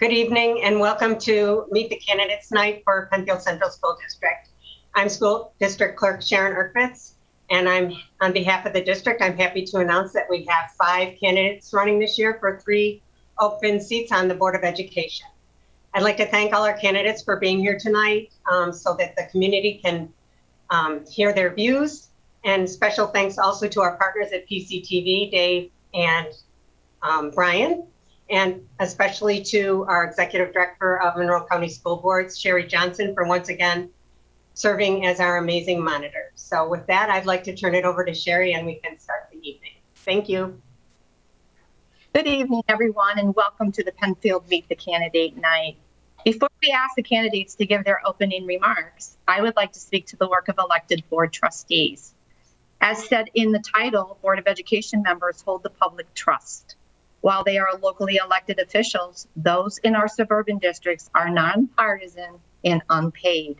Good evening and welcome to Meet the Candidates Night for Penfield Central School District. I'm School District Clerk Sharon Erkvitz, and I'm on behalf of the district, I'm happy to announce that we have 5 candidates running this year for 3 open seats on the Board of Education. I'd like to thank all our candidates for being here tonight so that the community can hear their views, and special thanks also to our partners at PCTV, Dave and Brian, and especially to our Executive Director of Monroe County School Boards, Sherry Johnson, for once again serving as our amazing monitor. So with that, I'd like to turn it over to Sherry and we can start the evening. Thank you. Good evening, everyone, and welcome to the Penfield Meet the Candidate Night. Before we ask the candidates to give their opening remarks, I would like to speak to the work of elected board trustees. As said in the title, Board of Education members hold the public trust. While they are locally elected officials, those in our suburban districts are nonpartisan and unpaid.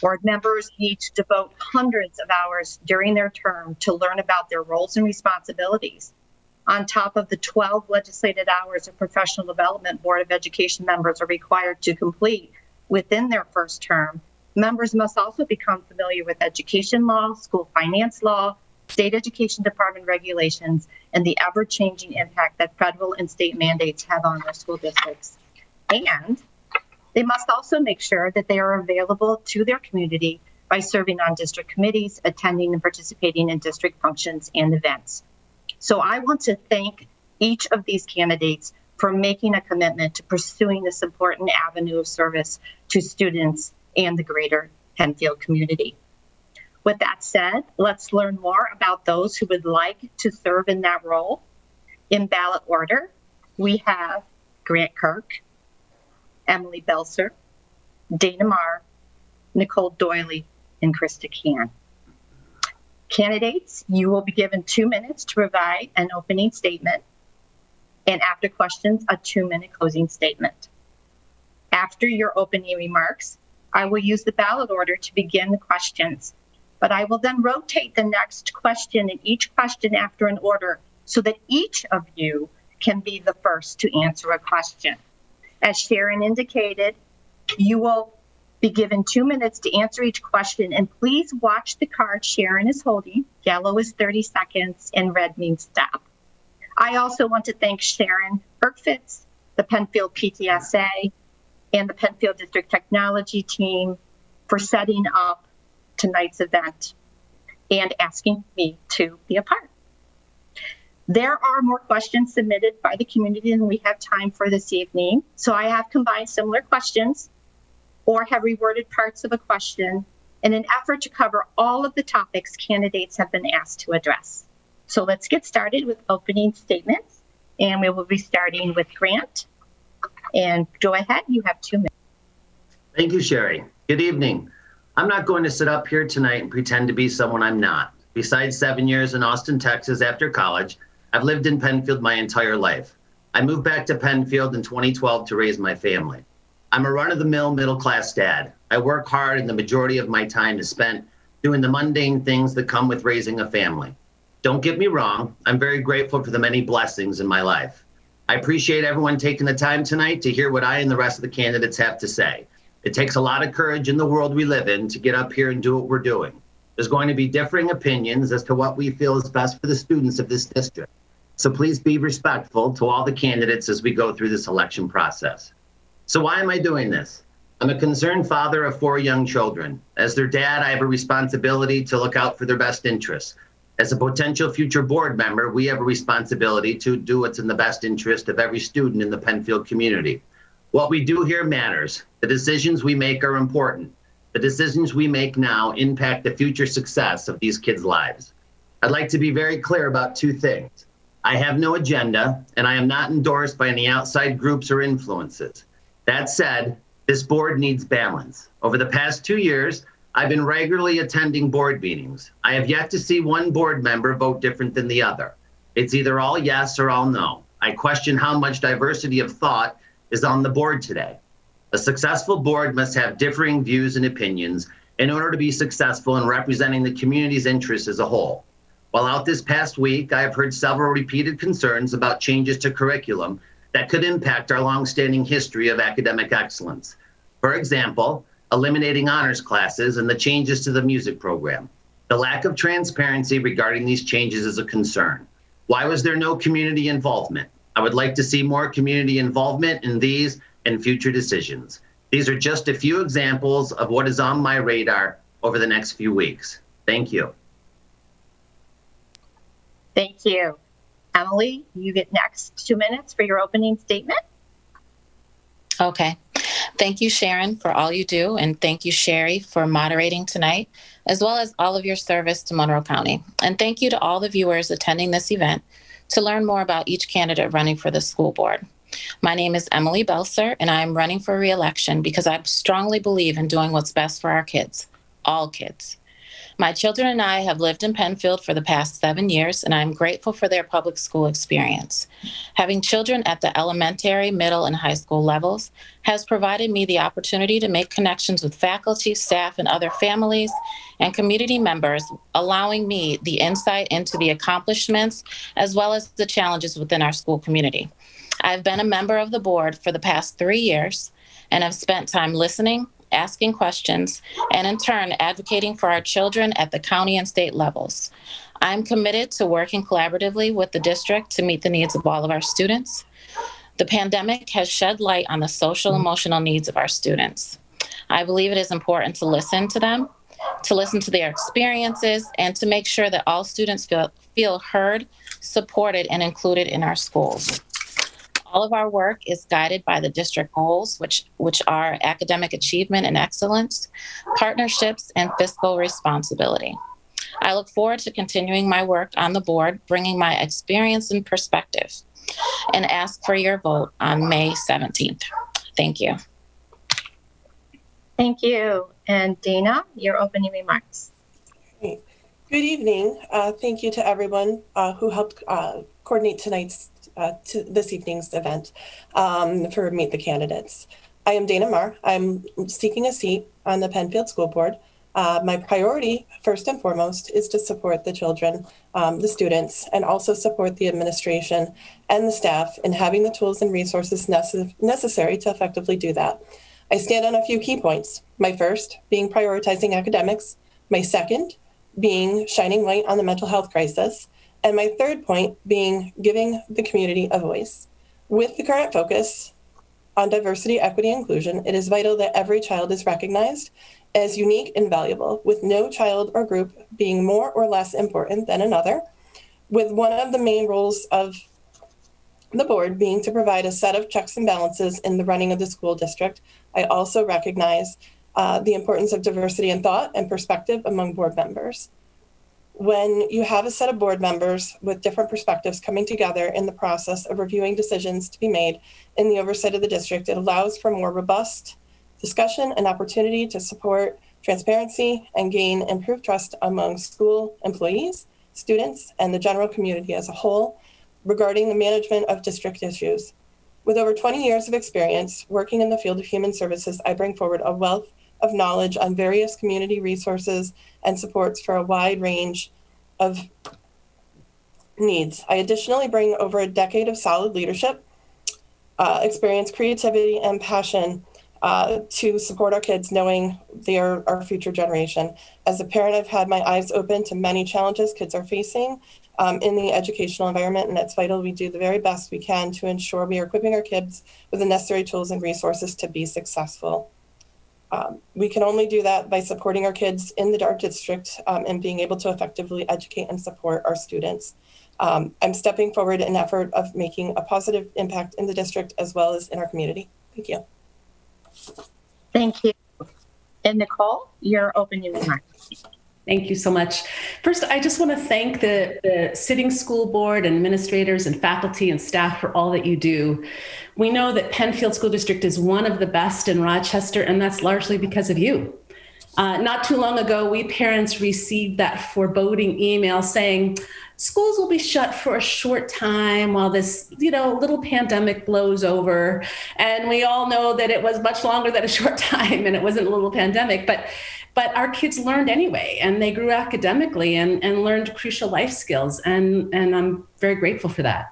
Board members need to devote hundreds of hours during their term to learn about their roles and responsibilities, on top of the 12 legislated hours of professional development Board of Education members are required to complete within their first term. Members must also become familiar with education law, school finance law, state education department regulations, and the ever-changing impact that federal and state mandates have on our school districts. And they must also make sure that they are available to their community by serving on district committees, attending and participating in district functions and events. So I want to thank each of these candidates for making a commitment to pursuing this important avenue of service to students and the greater Penfield community. With that said, let's learn more about those who would like to serve in that role. In ballot order, we have Grant Kirk, Emily Belcer, Dana Marrer, Nicole Doyley, and Krista Khan. Candidates, you will be given 2 minutes to provide an opening statement, and after questions, a 2-minute closing statement. After your opening remarks, I will use the ballot order to begin the questions, but I will then rotate the next question and each question after an order so that each of you can be the first to answer a question. As Sharon indicated, you will be given 2 minutes to answer each question, and please watch the card Sharon is holding. Yellow is 30 seconds and red means stop. I also want to thank Sharon Erkvitz, the Penfield PTSA, and the Penfield District Technology Team for setting up tonight's event and asking me to be a part. There are more questions submitted by the community than we have time for this evening, so I have combined similar questions or have reworded parts of a question in an effort to cover all of the topics candidates have been asked to address. So let's get started with opening statements, and we will be starting with Grant. And go ahead, you have 2 minutes. Thank you, Sherry. Good evening. I'm not going to sit up here tonight and pretend to be someone I'm not. Besides 7 years in Austin, Texas after college, I've lived in Penfield my entire life. I moved back to Penfield in 2012 to raise my family. I'm a run-of-the-mill middle-class dad. I work hard, and the majority of my time is spent doing the mundane things that come with raising a family. Don't get me wrong, I'm very grateful for the many blessings in my life. I appreciate everyone taking the time tonight to hear what I and the rest of the candidates have to say. It takes a lot of courage in the world we live in to get up here and do what we're doing. There's going to be differing opinions as to what we feel is best for the students of this district. So please be respectful to all the candidates as we go through this election process. So why am I doing this? I'm a concerned father of 4 young children. As their dad, I have a responsibility to look out for their best interests. As a potential future board member, we have a responsibility to do what's in the best interest of every student in the Penfield community. What we do here matters. The decisions we make are important. The decisions we make now impact the future success of these kids' lives. I'd like to be very clear about 2 things. I have no agenda, and I am not endorsed by any outside groups or influences. That said, this board needs balance. Over the past 2 years, I've been regularly attending board meetings. I have yet to see one board member vote different than the other. It's either all yes or all no. I question how much diversity of thought is on the board today. A successful board must have differing views and opinions in order to be successful in representing the community's interests as a whole. While out this past week, I have heard several repeated concerns about changes to curriculum that could impact our longstanding history of academic excellence. For example, eliminating honors classes and the changes to the music program. The lack of transparency regarding these changes is a concern. Why was there no community involvement? I would like to see more community involvement in these and future decisions. These are just a few examples of what is on my radar over the next few weeks. Thank you. Thank you. Emily, you get next 2 minutes for your opening statement. Okay. Thank you, Sharon, for all you do, and thank you, Sherry, for moderating tonight, as well as all of your service to Monroe County. And thank you to all the viewers attending this event to learn more about each candidate running for the school board. My name is Emily Belcer, and I am running for re-election because I strongly believe in doing what's best for our kids, all kids. My children and I have lived in Penfield for the past 7 years, and I'm grateful for their public school experience. Having children at the elementary, middle, and high school levels has provided me the opportunity to make connections with faculty, staff, and other families and community members, allowing me the insight into the accomplishments as well as the challenges within our school community. I've been a member of the board for the past 3 years, and I've spent time listening, asking questions, and in turn, advocating for our children at the county and state levels. I'm committed to working collaboratively with the district to meet the needs of all of our students. The pandemic has shed light on the social and emotional needs of our students. I believe it is important to listen to them, to listen to their experiences, and to make sure that all students feel heard, supported, and included in our schools. All of our work is guided by the district goals, which are academic achievement and excellence, partnerships, and fiscal responsibility. I look forward to continuing my work on the board, bringing my experience and perspective, and ask for your vote on May 17th. Thank you. Thank you. And Dana, your opening remarks. Good evening. Thank you to everyone who helped coordinate tonight's to this evening's event for Meet the Candidates. I am Dana Marrer. I'm seeking a seat on the Penfield School Board. My priority, first and foremost, is to support the children, the students, and also support the administration and the staff in having the tools and resources necessary to effectively do that. I stand on a few key points. My first being prioritizing academics. My second being shining light on the mental health crisis. And my third point being giving the community a voice. With the current focus on diversity, equity, and inclusion, it is vital that every child is recognized as unique and valuable, with no child or group being more or less important than another, with one of the main roles of the board being to provide a set of checks and balances in the running of the school district. I also recognize the importance of diversity in thought and perspective among board members. When you have a set of board members with different perspectives coming together in the process of reviewing decisions to be made in the oversight of the district, it allows for more robust discussion and opportunity to support transparency and gain improved trust among school employees, students, and the general community as a whole regarding the management of district issues. With over 20 years of experience working in the field of human services, I bring forward a wealth of knowledge on various community resources and supports for a wide range of needs. I additionally bring over a decade of solid leadership, experience, creativity, and passion to support our kids, knowing they are our future generation. As a parent, I've had my eyes open to many challenges kids are facing in the educational environment, and it's vital we do the very best we can to ensure we are equipping our kids with the necessary tools and resources to be successful. We can only do that by supporting our kids in the DART district and being able to effectively educate and support our students. I'm stepping forward in an effort of making a positive impact in the district as well as in our community. Thank you. Thank you. And Nicole, your opening remarks. Thank you so much. First, I just want to thank the sitting school board, administrators, and faculty and staff for all that you do. We know that Penfield School District is one of the best in Rochester, and that's largely because of you. Not too long ago, we parents received that foreboding email saying, schools will be shut for a short time while this, little pandemic blows over. And we all know that it was much longer than a short time, and it wasn't a little pandemic, but our kids learned anyway, and they grew academically and learned crucial life skills, and I'm very grateful for that.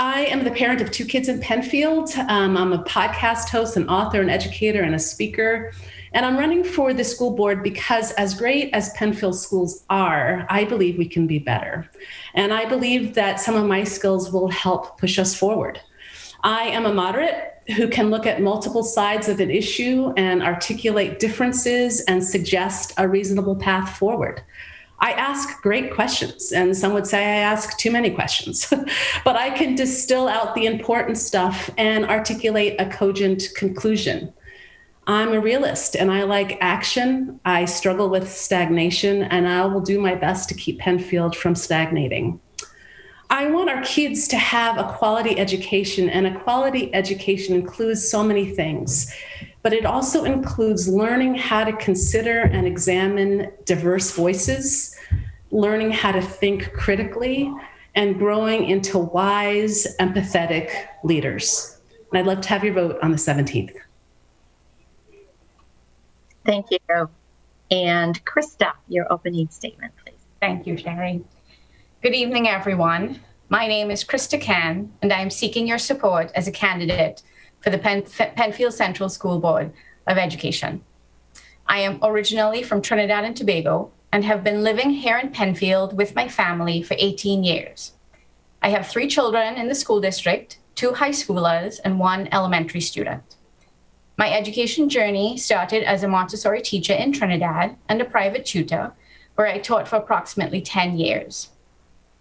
I am the parent of two kids in Penfield. I'm a podcast host, an author, an educator, and a speaker. And I'm running for the school board because as great as Penfield schools are, I believe we can be better. And I believe that some of my skills will help push us forward. I am a moderate who can look at multiple sides of an issue and articulate differences and suggest a reasonable path forward. I ask great questions, and some would say I ask too many questions, but I can distill out the important stuff and articulate a cogent conclusion. I'm a realist and I like action. I struggle with stagnation, and I will do my best to keep Penfield from stagnating. I want our kids to have a quality education, and a quality education includes so many things, but it also includes learning how to consider and examine diverse voices, learning how to think critically, and growing into wise, empathetic leaders. And I'd love to have your vote on the 17th. Thank you. And Krista, your opening statement, please. Thank you, Sherry. Good evening, everyone. My name is Krista Khan, and I am seeking your support as a candidate for the Penfield Central School Board of Education. I am originally from Trinidad and Tobago and have been living here in Penfield with my family for 18 years. I have three children in the school district, two high schoolers and one elementary student. My education journey started as a Montessori teacher in Trinidad and a private tutor, where I taught for approximately 10 years.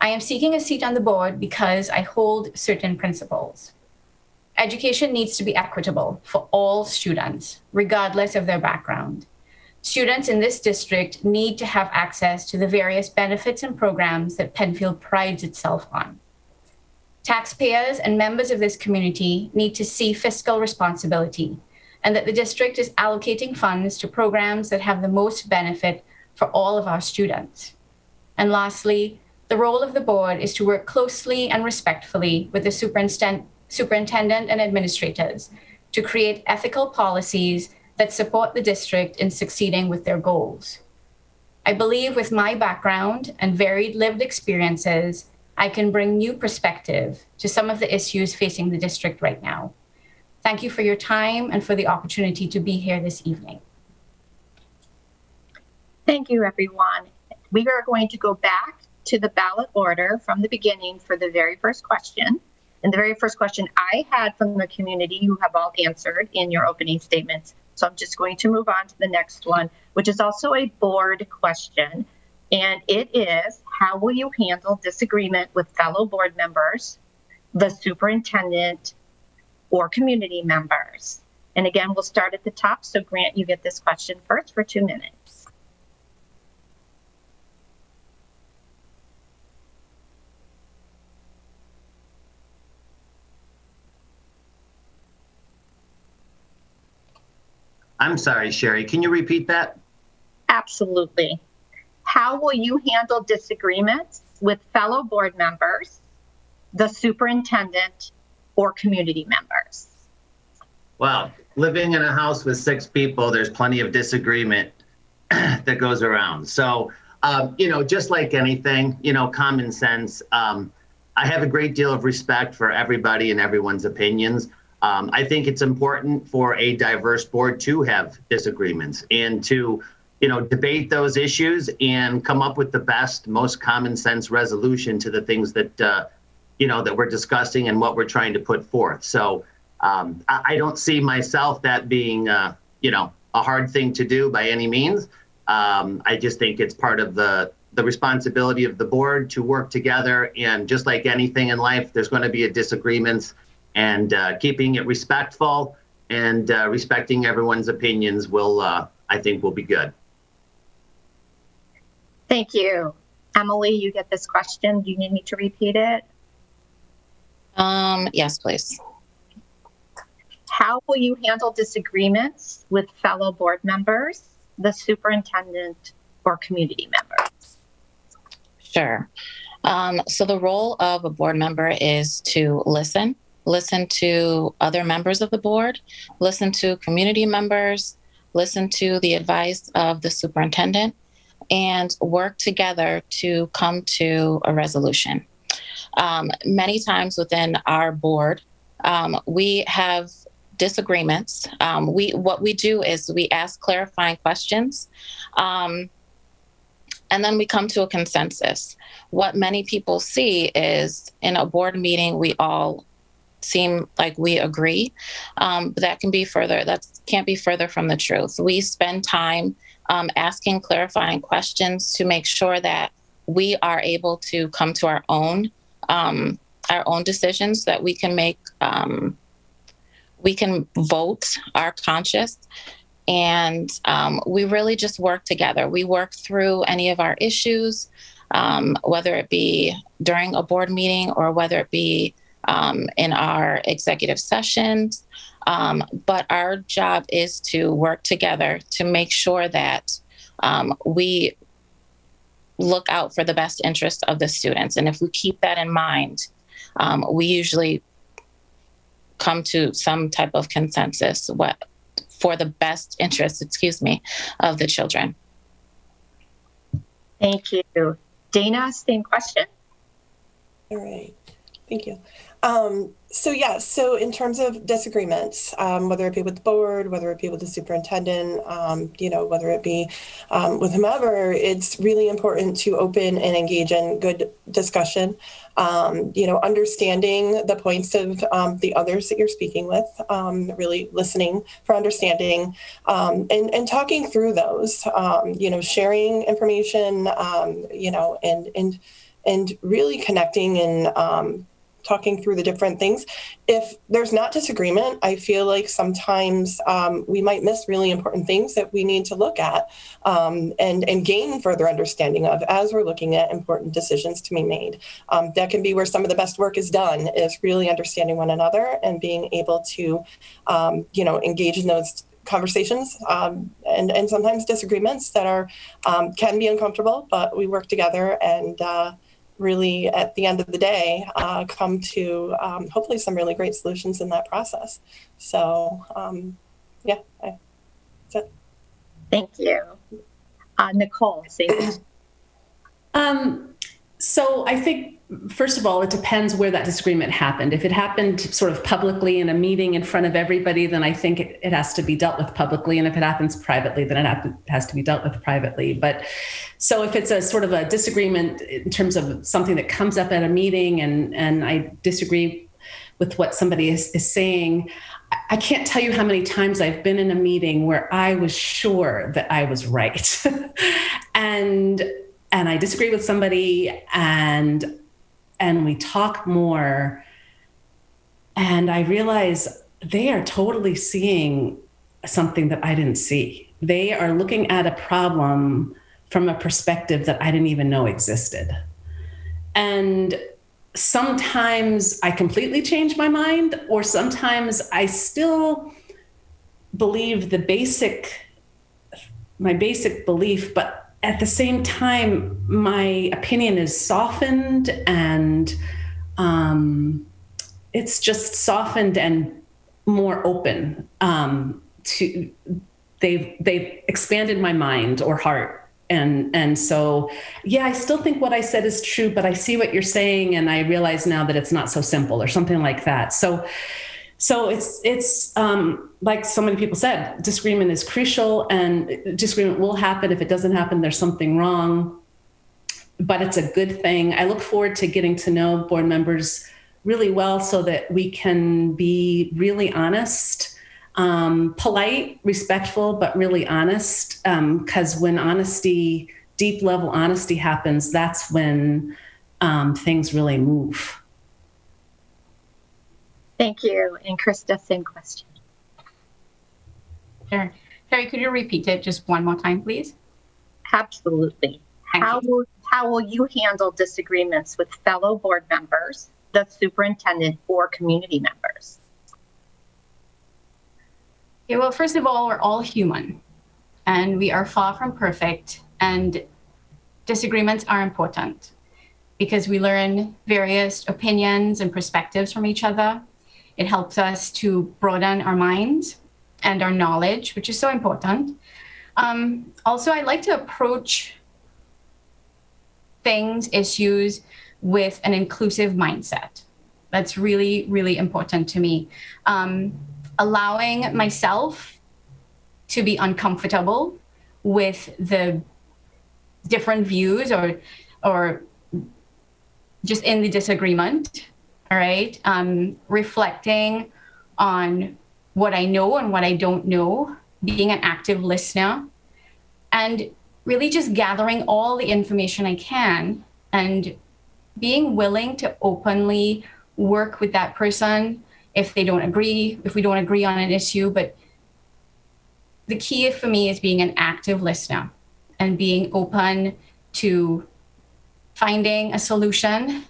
I am seeking a seat on the board because I hold certain principles. Education needs to be equitable for all students, regardless of their background. Students in this district need to have access to the various benefits and programs that Penfield prides itself on. Taxpayers and members of this community need to see fiscal responsibility, and that the district is allocating funds to programs that have the most benefit for all of our students. And lastly, the role of the board is to work closely and respectfully with the superintendent and administrators to create ethical policies that support the district in succeeding with their goals. I believe with my background and varied lived experiences, I can bring new perspective to some of the issues facing the district right now. Thank you for your time and for the opportunity to be here this evening. Thank you, everyone. We are going to go back to the ballot order from the beginning for the very first question. And the very first question I had from the community, you have all answered in your opening statements. So I'm just going to move on to the next one, which is also a board question. And it is, how will you handle disagreement with fellow board members, the superintendent, or community members? And again, we'll start at the top. So Grant, you get this question first for 2 minutes. I'm sorry, Sherry, can you repeat that? Absolutely. How will you handle disagreements with fellow board members, the superintendent, or community members? Well, living in a house with 6 people, there's plenty of disagreement that goes around. So, you know, just like anything, you know, common sense, I have a great deal of respect for everybody and everyone's opinions. I think it's important for a diverse board to have disagreements and to, you know, debate those issues and come up with the best, most common sense resolution to the things that, you know, that we're discussing and what we're trying to put forth. So I don't see myself that being, you know, a hard thing to do by any means. I just think it's part of the responsibility of the board to work together. And just like anything in life, there's going to be a disagreements. And keeping it respectful and respecting everyone's opinions will, I think, will be good. Thank you. Emily, you get this question. Do you need me to repeat it? Yes, please. How will you handle disagreements with fellow board members, the superintendent, or community members? Sure. So the role of a board member is to listen. Listen to other members of the board, listen to community members, listen to the advice of the superintendent, and work together to come to a resolution. many times within our board, we have disagreements. What we do is we ask clarifying questions, and then we come to a consensus. What many people see is in a board meeting, we all seem like we agree, but that can't be further from the truth. We spend time asking clarifying questions to make sure that we are able to come to our own decisions that we can make. We can vote our conscience, and we really just work together. We work through any of our issues, whether it be during a board meeting or whether it be in our executive sessions. But our job is to work together to make sure that we look out for the best interest of the students. And if we keep that in mind, we usually come to some type of consensus for the best interest, of the children. Thank you. Dana, same question. All right, thank you. So in terms of disagreements, whether it be with the board, whether it be with the superintendent, whether it be with whomever, it's really important to open and engage in good discussion, understanding the points of the others that you're speaking with, really listening for understanding, and talking through those, sharing information, and really connecting and talking through the different things. If there's not disagreement, I feel like sometimes we might miss really important things that we need to look at and gain further understanding of as we're looking at important decisions to be made. That can be where some of the best work is done, is really understanding one another and being able to, engage in those conversations and sometimes disagreements that are can be uncomfortable, but we work together and really at the end of the day, come to hopefully some really great solutions in that process. So that's it. Thank you. Nicole, same question. So I think, first of all, it depends where that disagreement happened. If it happened sort of publicly in a meeting in front of everybody, then I think it has to be dealt with publicly. And if it happens privately, then it has to be dealt with privately. But so if it's a sort of a disagreement in terms of something that comes up at a meeting and I disagree with what somebody is saying, I can't tell you how many times I've been in a meeting where I was sure that I was right. And I disagree with somebody and we talk more and I realize they are totally seeing something that I didn't see. They are looking at a problem from a perspective that I didn't even know existed. And sometimes I completely change my mind, or sometimes I still believe my basic belief, but at the same time, my opinion is softened, and it's just softened and more open to they've expanded my mind or heart. And so, yeah, I still think what I said is true, but I see what you're saying. And I realize now that it's not so simple or something like that. So it's like so many people said, disagreement is crucial, and disagreement will happen. If it doesn't happen, there's something wrong, but it's a good thing. I look forward to getting to know board members really well so that we can be really honest, polite, respectful, but really honest. 'Cause when honesty, deep level honesty happens, that's when things really move. Thank you. And Krista, same question. Sure. Sherry, could you repeat it just one more time, please? Absolutely. How will you handle disagreements with fellow board members, the superintendent, or community members? Yeah, well, first of all, we're all human, and we are far from perfect, and disagreements are important because we learn various opinions and perspectives from each other. It helps us to broaden our minds and our knowledge, which is so important. Also, I like to approach things, issues with an inclusive mindset. That's really, really important to me. Allowing myself to be uncomfortable with the different views or just in the disagreement, all right? Reflecting on what I know and what I don't know, being an active listener, and really just gathering all the information I can and being willing to openly work with that person if they don't agree, if we don't agree on an issue. But the key for me is being an active listener and being open to finding a solution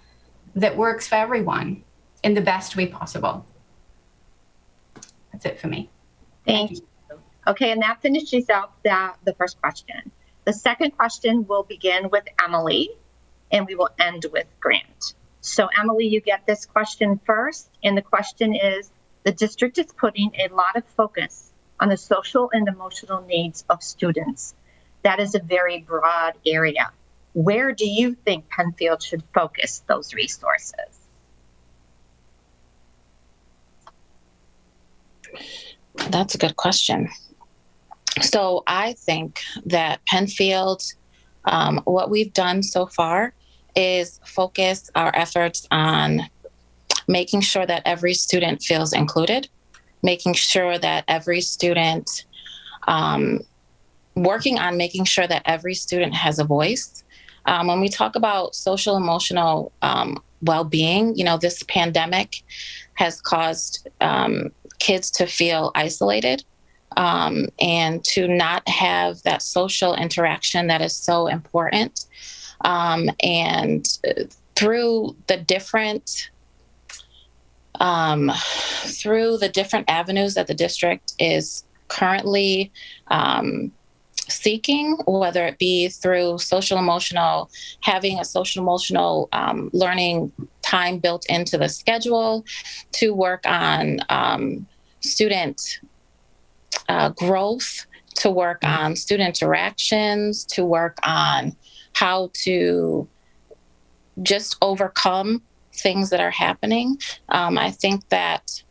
that works for everyone in the best way possible. That's it for me. Thank you. Okay, and that finishes out the first question. The second question will begin with Emily, and we will end with Grant. So Emily, you get this question first, and the question is, the district is putting a lot of focus on the social and emotional needs of students. That is a very broad area. Where do you think Penfield should focus those resources? That's a good question. So I think that Penfield, what we've done so far is focus our efforts on making sure that every student feels included, making sure that every student, working on making sure that every student has a voice. When we talk about social emotional well-being, you know, this pandemic has caused kids to feel isolated and to not have that social interaction that is so important. And through the different avenues that the district is currently seeking, whether it be through social emotional, having a social emotional learning time built into the schedule, to work on student growth, to work on student interactions, to work on how to just overcome things that are happening. I think that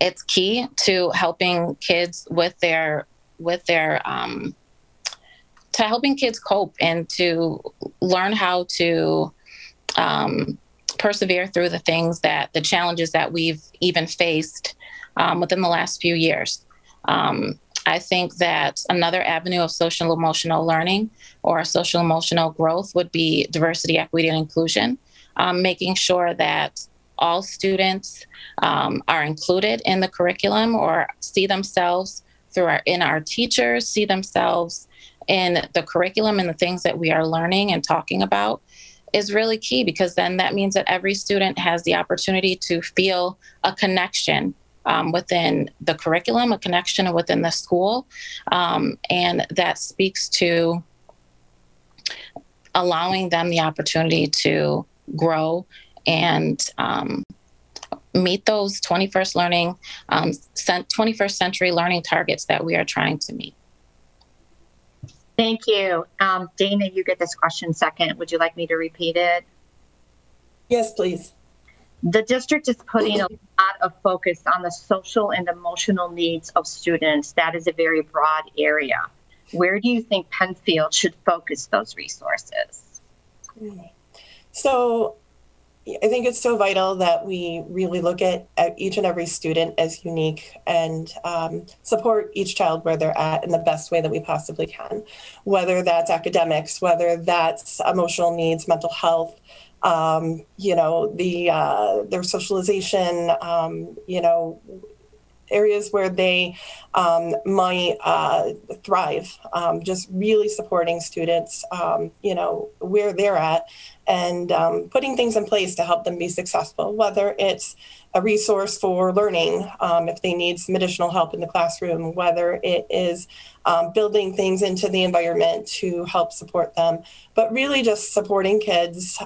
it's key to helping kids with their to helping kids cope and to learn how to persevere through the things that the challenges that we've even faced within the last few years. I think that another avenue of social emotional learning or social emotional growth would be diversity, equity, and inclusion, making sure that all students are included in the curriculum or see themselves through in our teachers, see themselves in the curriculum and the things that we are learning and talking about is really key, because then that means that every student has the opportunity to feel a connection within the curriculum, a connection within the school. And that speaks to allowing them the opportunity to grow and meet those 21st century learning targets that we are trying to meet. Thank you. Dana, you get this question second. Would you like me to repeat it? Yes, please. The district is putting a lot of focus on the social and emotional needs of students. That is a very broad area. Where do you think Penfield should focus those resources? So I think it's so vital that we really look at each and every student as unique and support each child where they're at in the best way that we possibly can, whether that's academics, whether that's emotional needs, mental health, you know, their socialization, you know, areas where they might thrive, just really supporting students, you know, where they're at, and putting things in place to help them be successful, whether it's a resource for learning if they need some additional help in the classroom, whether it is building things into the environment to help support them, but really just supporting kids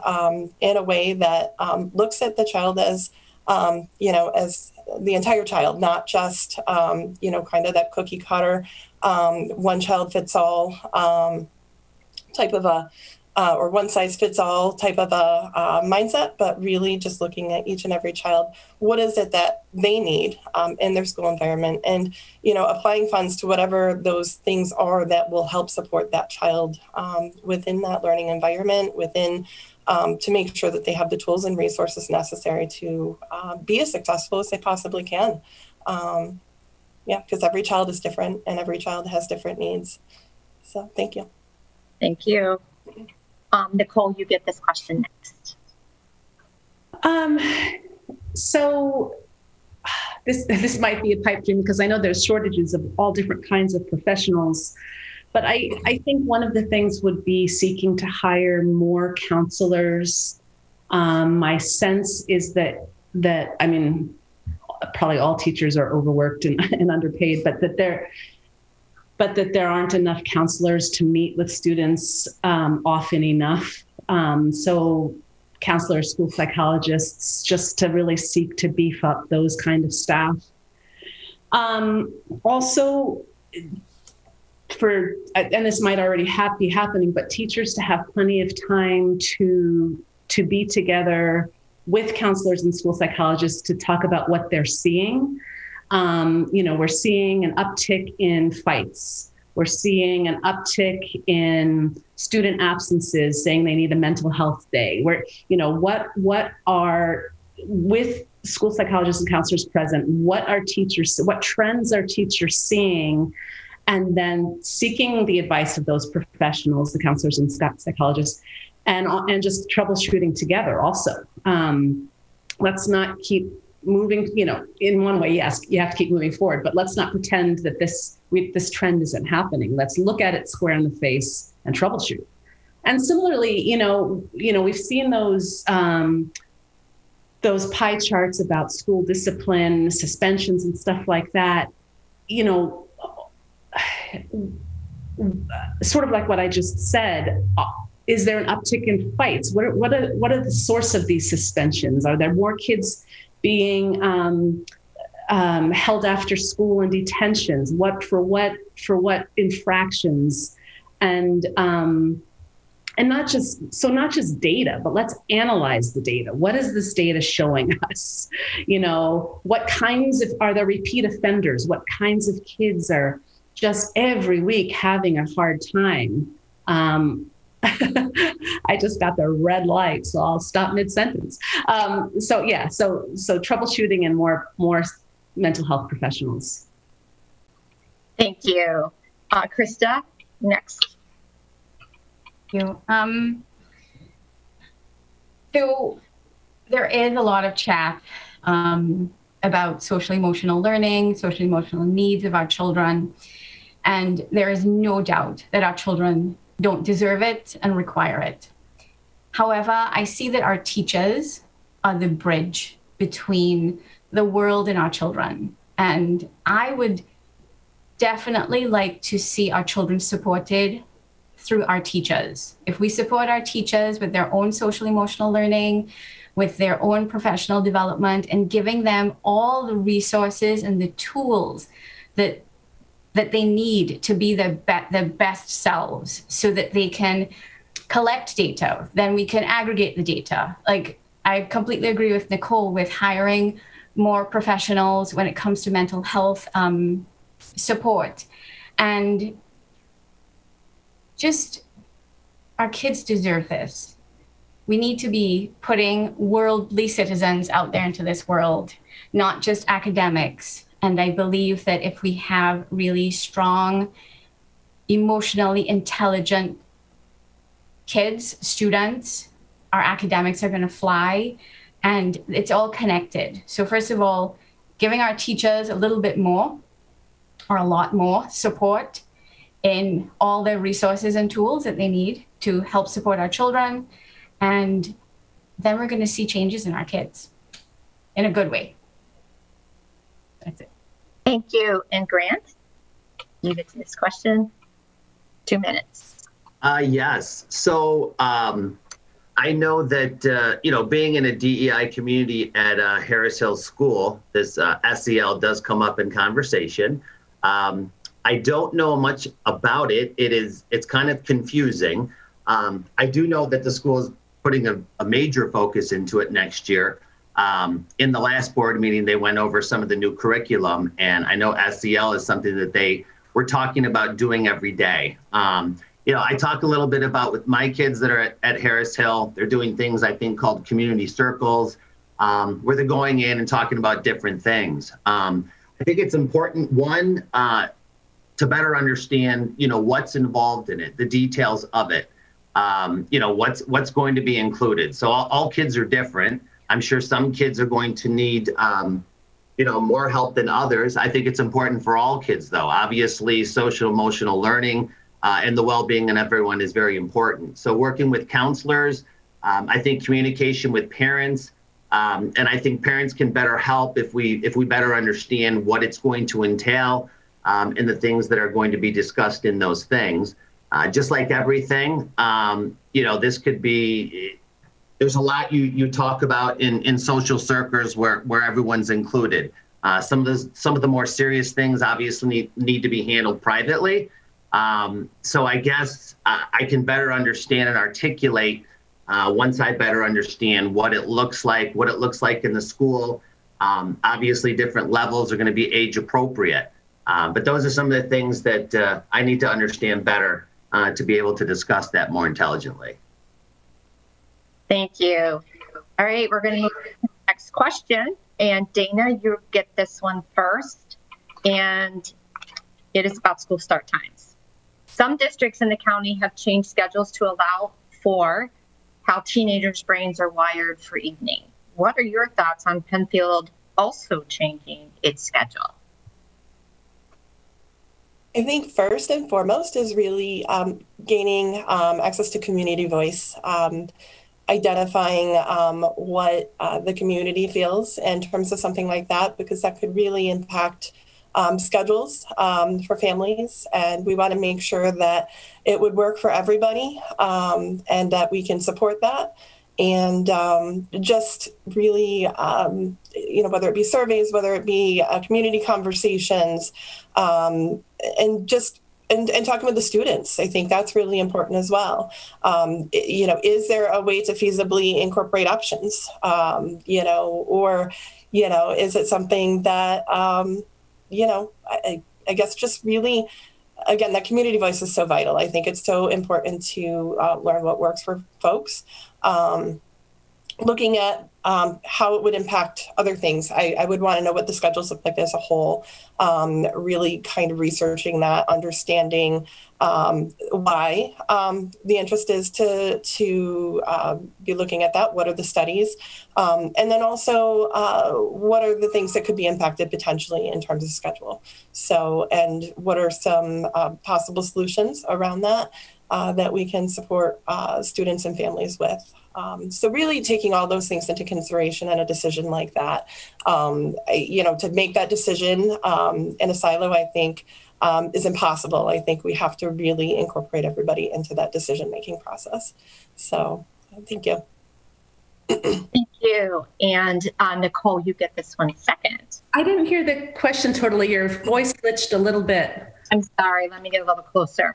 in a way that looks at the child as, you know, as the entire child, not just, you know, kind of that cookie cutter, one child fits all type of a or one-size-fits-all type of a mindset, but really just looking at each and every child. What is it that they need in their school environment? And, you know, applying funds to whatever those things are that will help support that child within that learning environment, within to make sure that they have the tools and resources necessary to be as successful as they possibly can. Yeah, because every child is different and every child has different needs. So thank you. Thank you. Nicole, you get this question next. So this might be a pipe dream, because I know there's shortages of all different kinds of professionals, but I think one of the things would be seeking to hire more counselors. My sense is that I mean, probably all teachers are overworked and underpaid, but that there aren't enough counselors to meet with students often enough. So counselors, school psychologists, just to really seek to beef up those kind of staff. Also, and this might already be happening, but teachers to have plenty of time to be together with counselors and school psychologists to talk about what they're seeing. You know, we're seeing an uptick in fights. We're seeing an uptick in student absences saying they need a mental health day. We're, you know, what are, with school psychologists and counselors present, what trends are teachers seeing? And then seeking the advice of those professionals, the counselors and psychologists, and just troubleshooting together also. Let's not keep moving, you know, in one way, yes, you have to keep moving forward, but let's not pretend that this trend isn't happening. Let's look at it square in the face and troubleshoot. And similarly, you know, we've seen those pie charts about school discipline, suspensions and stuff like that, you know, sort of like what I just said. Is there an uptick in fights? What are the source of these suspensions? Are there more kids being held after school in detentions? For what infractions? And not just data, but let's analyze the data. What is this data showing us? You know, are there repeat offenders? What kinds of kids are just every week having a hard time? I just got the red light, so I'll stop mid-sentence. So troubleshooting and more mental health professionals. Thank you. Krista, next. Thank you. So there is a lot of chat about social emotional learning, social emotional needs of our children, and there is no doubt that our children don't deserve it and require it. However, I see that our teachers are the bridge between the world and our children. And I would definitely like to see our children supported through our teachers. If we support our teachers with their own social emotional learning, with their own professional development, and giving them all the resources and the tools that they need to be their best selves, so that they can collect data, then we can aggregate the data. Like, I completely agree with Nicole with hiring more professionals when it comes to mental health support. And just, our kids deserve this. We need to be putting worldly citizens out there into this world, not just academics. And I believe that if we have really strong, emotionally intelligent kids, students, our academics are going to fly, and it's all connected. So first of all, giving our teachers a little bit more, or a lot more support in all the resources and tools that they need to help support our children. And then we're going to see changes in our kids in a good way. That's it. Thank you. And Grant, you get to this question. 2 minutes. Yes. So I know that, you know, being in a DEI community at Harris Hill School, this SEL does come up in conversation. I don't know much about it. It's kind of confusing. I do know that the school is putting a major focus into it next year. In the last board meeting, they went over some of the new curriculum, and I know SEL is something that they were talking about doing every day. You know, I talk a little bit about with my kids that are at Harris Hill, they're doing things I think called community circles, where they're going in and talking about different things. I think it's important, one, to better understand, you know, what's involved in it, the details of it, you know, what's going to be included. So all kids are different. I'm sure some kids are going to need, you know, more help than others. I think it's important for all kids, though. Obviously, social emotional learning and the well-being of everyone is very important. So working with counselors, I think communication with parents, and I think parents can better help if we better understand what it's going to entail. And the things that are going to be discussed in those things. Just like everything, you know, this could be, there's a lot you talk about in social circles where everyone's included. Some of the more serious things obviously need to be handled privately. So I guess I can better understand and articulate once I better understand what it looks like in the school. Obviously, different levels are going to be age appropriate. But those are some of the things that I need to understand better to be able to discuss that more intelligently. Thank you. All right, we're going to move to the next question. And Dana, you get this one first. And it is about school start times. Some districts in the county have changed schedules to allow for how teenagers' brains are wired for evening. What are your thoughts on Penfield also changing its schedule? I think first and foremost is really gaining access to community voice, identifying what the community feels in terms of something like that, because that could really impact schedules for families. And we want to make sure that it would work for everybody and that we can support that. And just really, you know, whether it be surveys, whether it be community conversations, and just and talking with the students, I think that's really important as well. You know, is there a way to feasibly incorporate options? You know, or you know, is it something that you know? I guess just really, again, that community voice is so vital. I think it's so important to learn what works for folks. Looking at how it would impact other things. I would want to know what the schedules look like as a whole, really kind of researching that, understanding why the interest is to be looking at that, what are the studies, and then also what are the things that could be impacted potentially in terms of schedule. So, and what are some possible solutions around that that we can support students and families with. So really taking all those things into consideration in a decision like that, you know, to make that decision in a silo, I think is impossible. I think we have to really incorporate everybody into that decision-making process. So thank you. Thank you. And Nicole, you get this one second. I didn't hear the question totally. Your voice glitched a little bit. I'm sorry. Let me get a little closer.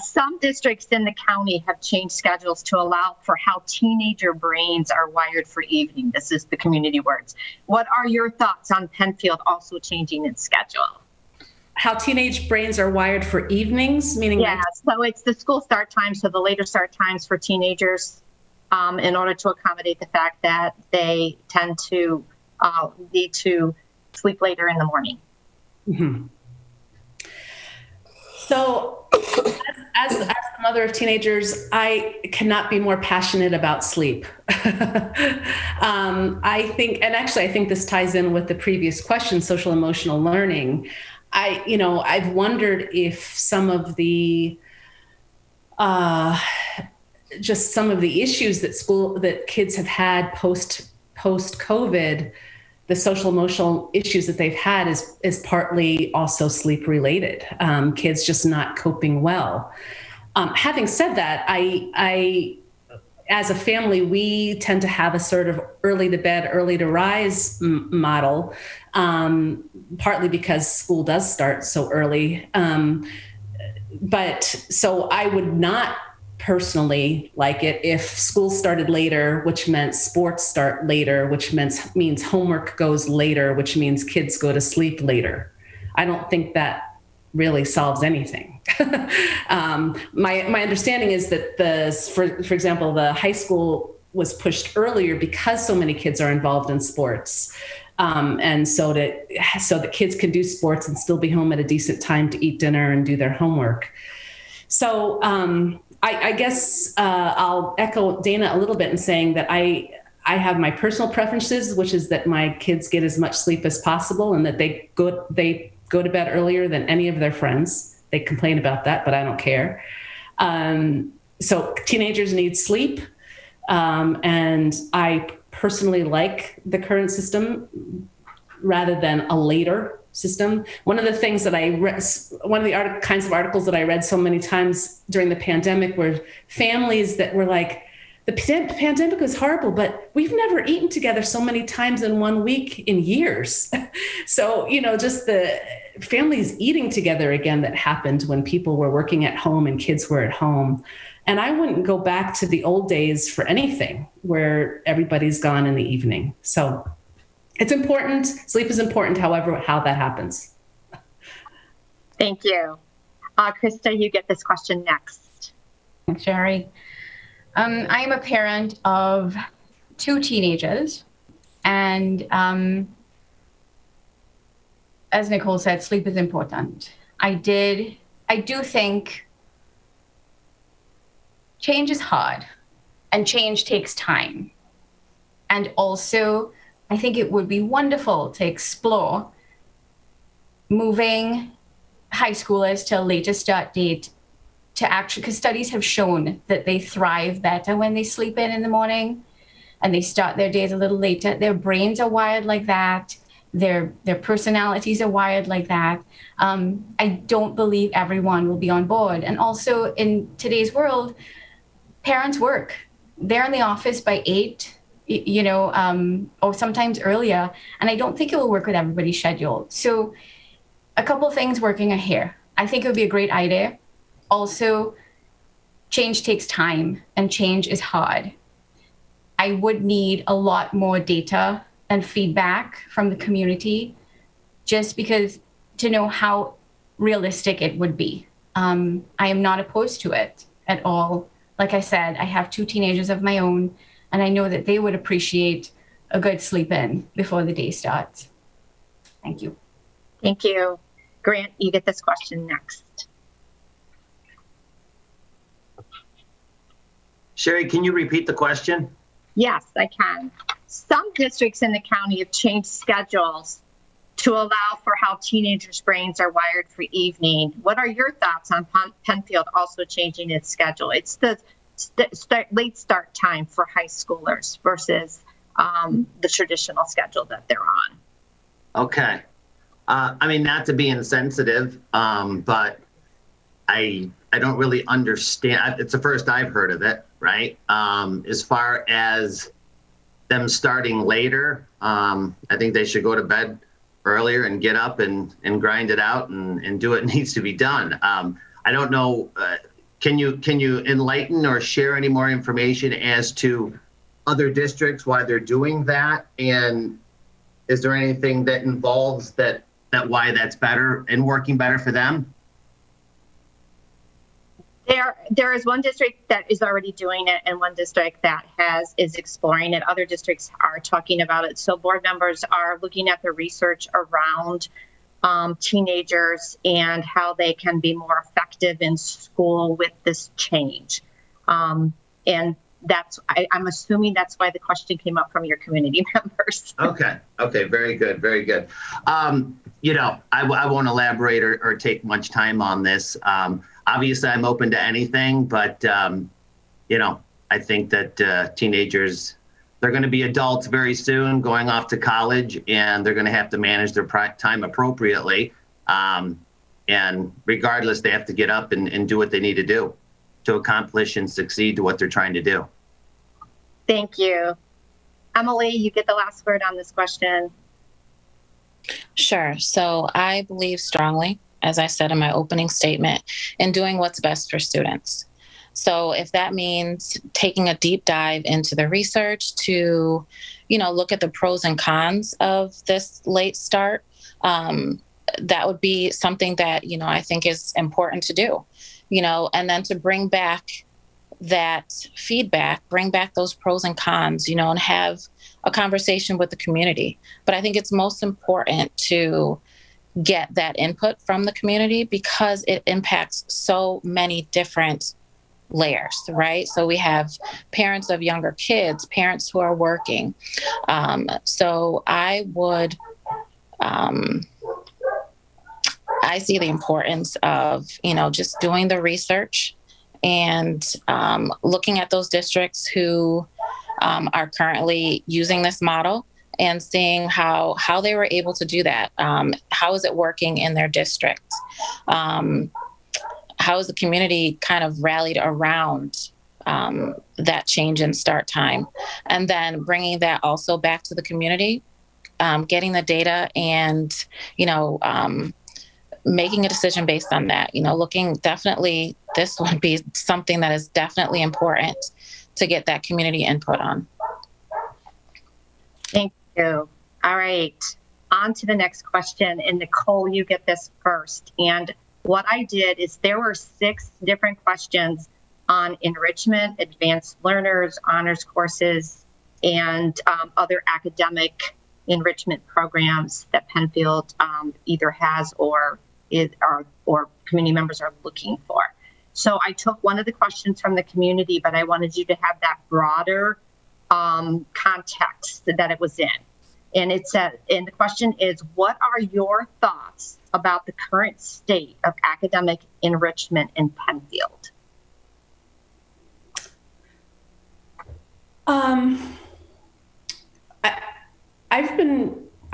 Some districts in the county have changed schedules to allow for how teenager brains are wired for evening. This is the community words. What are your thoughts on Penfield also changing its schedule? How teenage brains are wired for evenings, meaning? Yeah, so it's the school start time, so the later start times for teenagers in order to accommodate the fact that they tend to need to sleep later in the morning. Mm-hmm. So as the mother of teenagers, I cannot be more passionate about sleep. I think, and actually I think this ties in with the previous question, social emotional learning. You know, I've wondered if some of the, just some of the issues that kids have had post COVID, the social emotional issues that they've had is partly also sleep related. Kids just not coping well. Having said that, I as a family, we tend to have a sort of early to bed, early to rise model, partly because school does start so early. But so I would not personally like it if school started later, which meant sports start later, which means homework goes later, which means kids go to sleep later. I don't think that really solves anything. My understanding is that for example, the high school was pushed earlier because so many kids are involved in sports. And so that kids can do sports and still be home at a decent time to eat dinner and do their homework. So, I guess I'll echo Dana a little bit in saying that I have my personal preferences, which is that my kids get as much sleep as possible and that they go to bed earlier than any of their friends. They complain about that, but I don't care. So teenagers need sleep. And I personally like the current system rather than a later system. One of the things that I read, one of the kinds of articles that I read so many times during the pandemic were families that were like, the pandemic was horrible, but we've never eaten together so many times in one week in years. So, you know, just the families eating together again that happened when people were working at home and kids were at home. And I wouldn't go back to the old days for anything where everybody's gone in the evening. So it's important. Sleep is important, however, how that happens. Thank you. Krista, you get this question next. Thanks, Sherry. I am a parent of two teenagers. And as Nicole said, sleep is important. I do think change is hard and change takes time. And also, I think it would be wonderful to explore moving high schoolers to a later start date to actually, because studies have shown that they thrive better when they sleep in the morning and they start their days a little later. Their brains are wired like that. Their personalities are wired like that. I don't believe everyone will be on board. And also in today's world, parents work. They're in the office by 8. You know, or sometimes earlier, and I don't think it will work with everybody's schedule. So a couple of things working are here. I think it would be a great idea. Also, change takes time and change is hard. I would need a lot more data and feedback from the community just because to know how realistic it would be. I am not opposed to it at all. Like I said, I have two teenagers of my own. And I know that they would appreciate a good sleep in before the day starts. Thank you. Thank you. Grant, you get this question next. Sherry, can you repeat the question? Yes, I can. Some districts in the county have changed schedules to allow for how teenagers' brains are wired for evening. What are your thoughts on Penfield also changing its schedule? It's the late start time for high schoolers versus the traditional schedule that they're on. Okay. I mean, not to be insensitive, but I don't really understand. It's the first I've heard of it, right? As far as them starting later, I think they should go to bed earlier and get up and grind it out and do what needs to be done. I don't know. Can you enlighten or share any more information as to other districts, why they're doing that? And is there anything that involves that why that's better and working better for them? There is one district that is already doing it and one district that is exploring it. Other districts are talking about it. So board members are looking at the research around teenagers and how they can be more effective in school with this change. And that's, I'm assuming that's why the question came up from your community members. Okay, very good, very good. You know, I won't elaborate or take much time on this. Obviously, I'm open to anything, but, you know, I think that teenagers, they're going to be adults very soon, going off to college, and they're going to have to manage their time appropriately. And regardless, they have to get up and do what they need to do to accomplish and succeed to what they're trying to do. Thank you. Emily, you get the last word on this question. Sure. So I believe strongly, as I said in my opening statement, in doing what's best for students. So if that means taking a deep dive into the research to, you know, look at the pros and cons of this late start, that would be something that, you know, I think is important to do, you know, and then to bring back that feedback, bring back those pros and cons, you know, and have a conversation with the community. But I think it's most important to get that input from the community because it impacts so many different layers, right? So we have parents of younger kids, parents who are working. So I would, I see the importance of, you know, just doing the research and looking at those districts who are currently using this model and seeing how they were able to do that. How is it working in their district? How is the community kind of rallied around that change in start time? And then bringing that also back to the community, getting the data and, you know, making a decision based on that, you know, looking definitely, this would be something that is definitely important to get that community input on. Thank you. All right, on to the next question. And Nicole, you get this first. And what I did is there were 6 different questions on enrichment, advanced learners, honors courses, and other academic enrichment programs that Penfield either has or community members are looking for. So I took one of the questions from the community, but I wanted you to have that broader context that it was in. And it said, and the question is, what are your thoughts about the current state of academic enrichment in Penfield?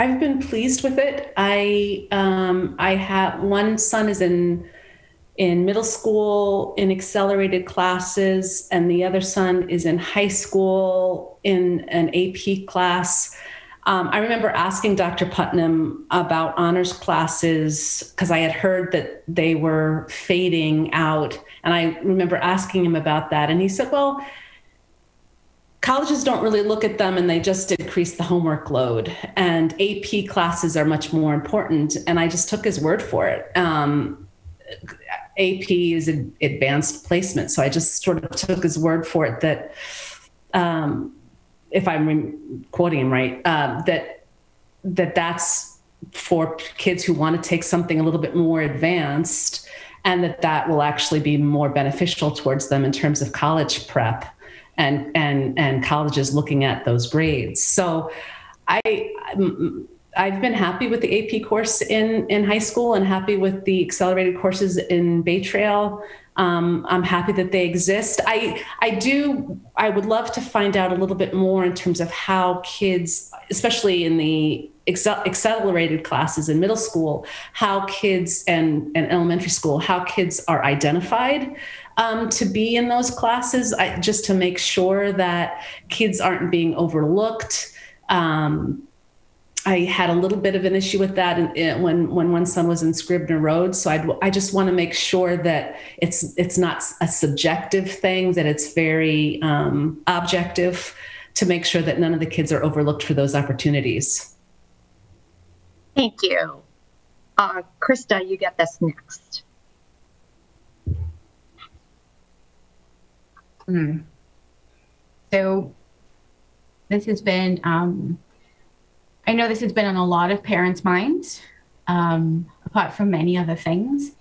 I've been pleased with it. I have one son is in middle school in accelerated classes, and the other son is in high school in an AP class. I remember asking Dr. Putnam about honors classes because I had heard that they were fading out. And I remember asking him about that. And he said, well, colleges don't really look at them and they just increase the homework load, and AP classes are much more important. And I just took his word for it. AP is an advanced placement. So I just sort of took his word for it that, if I'm quoting him right, that's for kids who want to take something a little bit more advanced, and that will actually be more beneficial towards them in terms of college prep and colleges looking at those grades. So I've been happy with the AP course in high school and happy with the accelerated courses in Bay Trail. I'm happy that they exist. I would love to find out a little bit more in terms of how kids, especially in the accelerated classes in middle school, how kids and elementary school, how kids are identified to be in those classes, just to make sure that kids aren't being overlooked. I had a little bit of an issue with that when one son was in Scribner Road. So I just want to make sure that it's not a subjective thing, that it's very objective, to make sure that none of the kids are overlooked for those opportunities. Thank you. Krista, you get this next. So this has been... I know this has been on a lot of parents' minds, apart from many other things.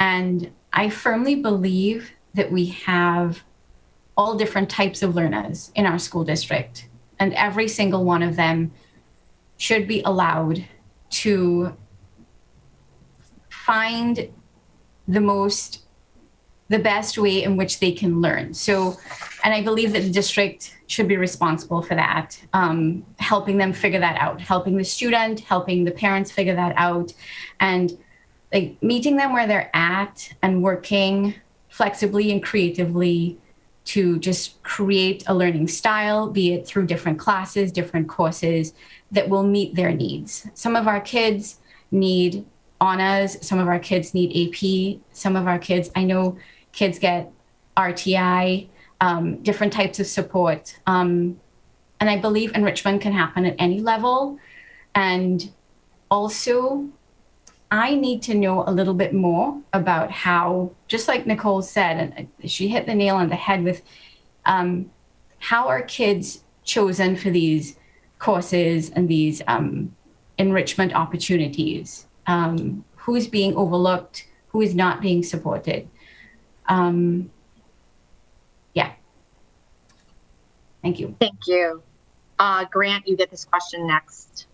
And I firmly believe that we have all different types of learners in our school district, and every single one of them should be allowed to find the best way in which they can learn. So, and I believe that the district should be responsible for that, helping them figure that out, helping the student, helping the parents figure that out, and like meeting them where they're at and working flexibly and creatively to just create a learning style, be it through different classes, different courses that will meet their needs. Some of our kids need honors, some of our kids need AP, some of our kids, I know kids get RTI, different types of support. And I believe enrichment can happen at any level. And also, I need to know a little bit more about how, just like Nicole said, and she hit the nail on the head with how are kids chosen for these courses and these enrichment opportunities? Who's being overlooked? Who is not being supported? Yeah. Thank you. Thank you. Grant, you get this question next.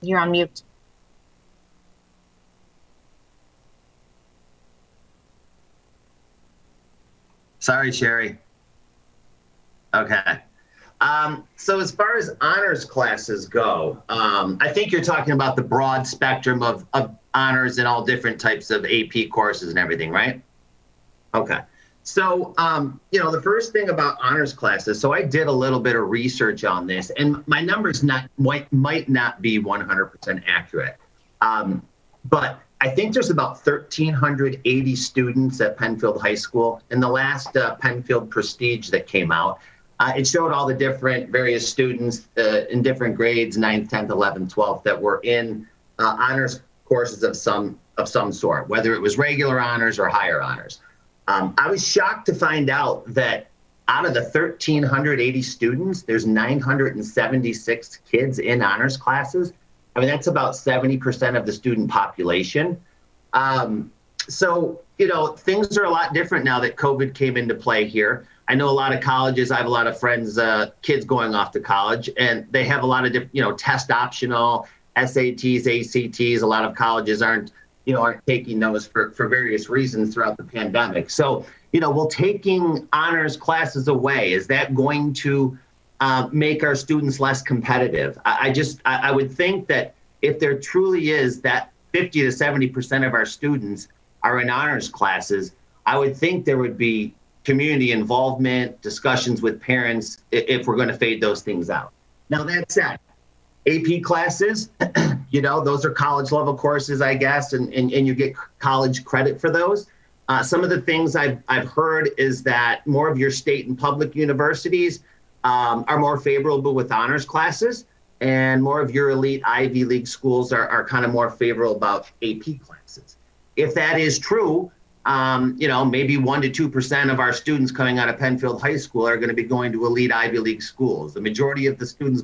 You're on mute. Sorry, Sherry. Okay. So as far as honors classes go, I think you're talking about the broad spectrum of honors and all different types of AP courses and everything, right? Okay. So, you know, the first thing about honors classes, so I did a little bit of research on this, and my numbers might not be 100% accurate, but I think there's about 1,380 students at Penfield High School. In the last Penfield Prestige that came out, it showed all the different various students in different grades, 9th, 10th, 11th, 12th, that were in honors courses of some sort, whether it was regular honors or higher honors. I was shocked to find out that out of the 1,380 students, there's 976 kids in honors classes. I mean, that's about 70% of the student population. So, you know, things are a lot different now that COVID came into play here. I know a lot of colleges, I have a lot of friends, kids going off to college, and they have a lot of different, you know, test optional, SATs, ACTs. A lot of colleges aren't, you know, aren't taking those for various reasons throughout the pandemic. So, you know, will taking honors classes away, is that going to make our students less competitive? I would think that if there truly is that 50 to 70% of our students are in honors classes, I would think there would be community involvement, discussions with parents, if we're going to fade those things out. Now, that said, AP classes, you know, those are college level courses, I guess, and you get college credit for those. Some of the things I've heard is that more of your state and public universities are more favorable with honors classes, and more of your elite Ivy League schools are kind of more favorable about AP classes. If that is true, you know, maybe 1 to 2% of our students coming out of Penfield High School are going to be going to elite Ivy League schools. The majority of the students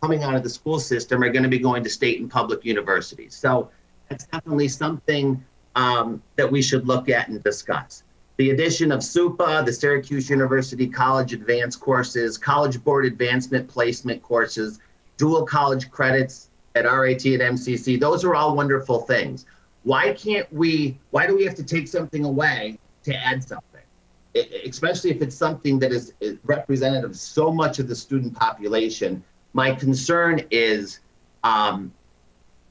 coming out of the school system are going to be going to state and public universities. So that's definitely something that we should look at and discuss. The addition of SUPA, the Syracuse University College Advanced courses, College Board Advancement Placement courses, dual college credits at RIT and MCC, those are all wonderful things. Why do we have to take something away to add something? Especially if it's something that is representative of so much of the student population. My concern is,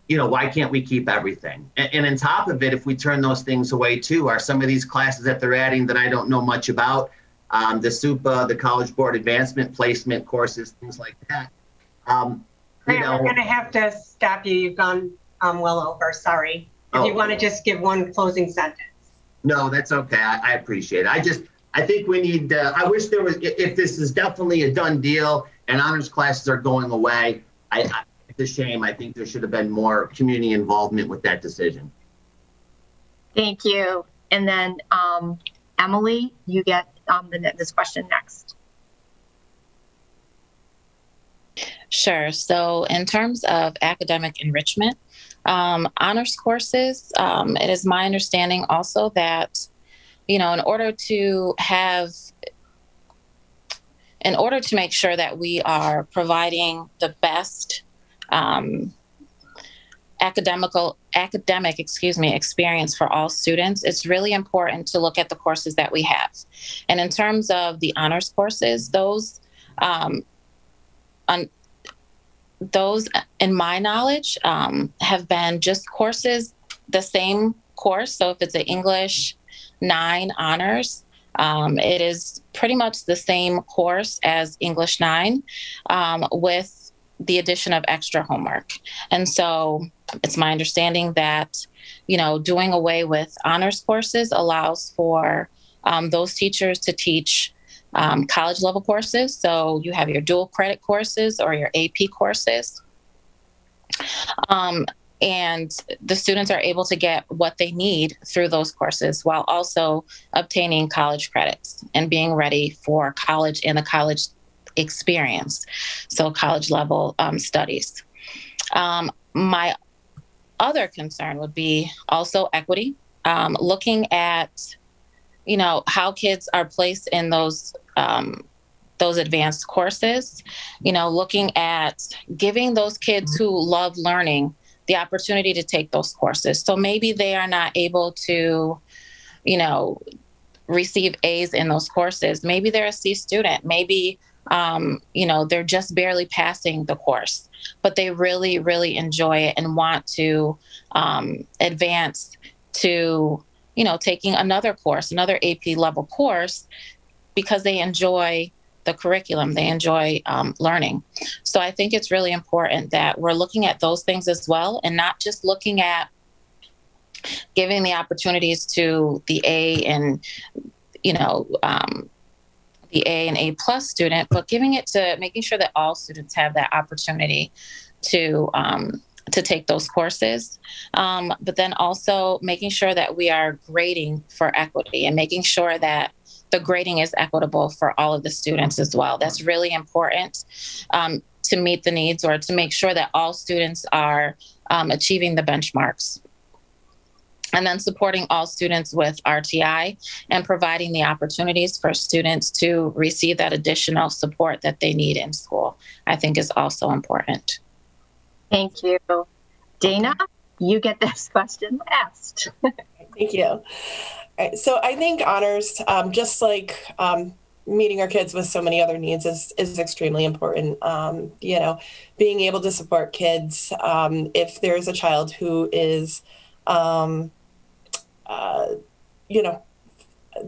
you know, why can't we keep everything? And on top of it, if we turn those things away too, are some of these classes that they're adding that I don't know much about, the SUPA, the College Board Advancement Placement courses, things like that. You know, we're going to have to stop you. You've gone well over. Sorry. If you want to just give one closing sentence. No, that's okay. I appreciate it. I think we need, I wish there was, if this is definitely a done deal and honors classes are going away, it's a shame. I think there should have been more community involvement with that decision. Thank you. And then Emily, you get this question next. Sure. So in terms of academic enrichment, honors courses, it is my understanding also that, you know, in order to make sure that we are providing the best experience for all students, it's really important to look at the courses that we have. And in terms of the honors courses, those in my knowledge have been just courses, the same course. So if it's an English 9 honors, it is pretty much the same course as English 9 with the addition of extra homework. And so it's my understanding that, you know, doing away with honors courses allows for those teachers to teach college level courses. So you have your dual credit courses or your AP courses. And the students are able to get what they need through those courses while also obtaining college credits and being ready for college and the college experience. So college level studies. My other concern would be also equity, looking at, you know, how kids are placed in those advanced courses, you know, looking at giving those kids who love learning the opportunity to take those courses. So maybe they are not able to, you know, receive A's in those courses. Maybe they're a C student. Maybe, you know, they're just barely passing the course, but they really, really enjoy it and want to advance to, you know, taking another course, another AP level course, because they enjoy the curriculum, they enjoy learning. So I think it's really important that we're looking at those things as well, and not just looking at giving the opportunities to the A and, you know, the A and A plus student, but giving it to making sure that all students have that opportunity to take those courses. But then also making sure that we are grading for equity and making sure that the grading is equitable for all of the students as well. That's really important to meet the needs or to make sure that all students are achieving the benchmarks. And then supporting all students with RTI and providing the opportunities for students to receive that additional support that they need in school, I think is also important. Thank you. Dana, you get this question last. Thank you. Right, so I think honors, just like meeting our kids with so many other needs is extremely important. You know, being able to support kids if there's a child who is, you know,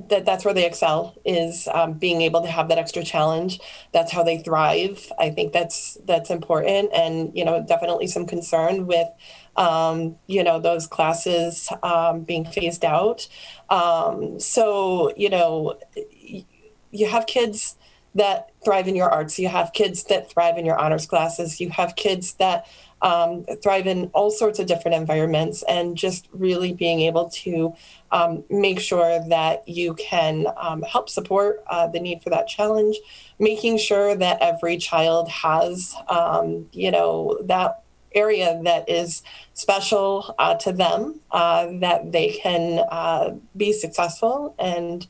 that's where they excel is being able to have that extra challenge. That's how they thrive. I think that's important, and you know, definitely some concern with you know, those classes being phased out. So you know, you have kids that thrive in your arts. You have kids that thrive in your honors classes. You have kids that thrive in all sorts of different environments, and just really being able to make sure that you can help support the need for that challenge, making sure that every child has, you know, that area that is special to them, that they can be successful. And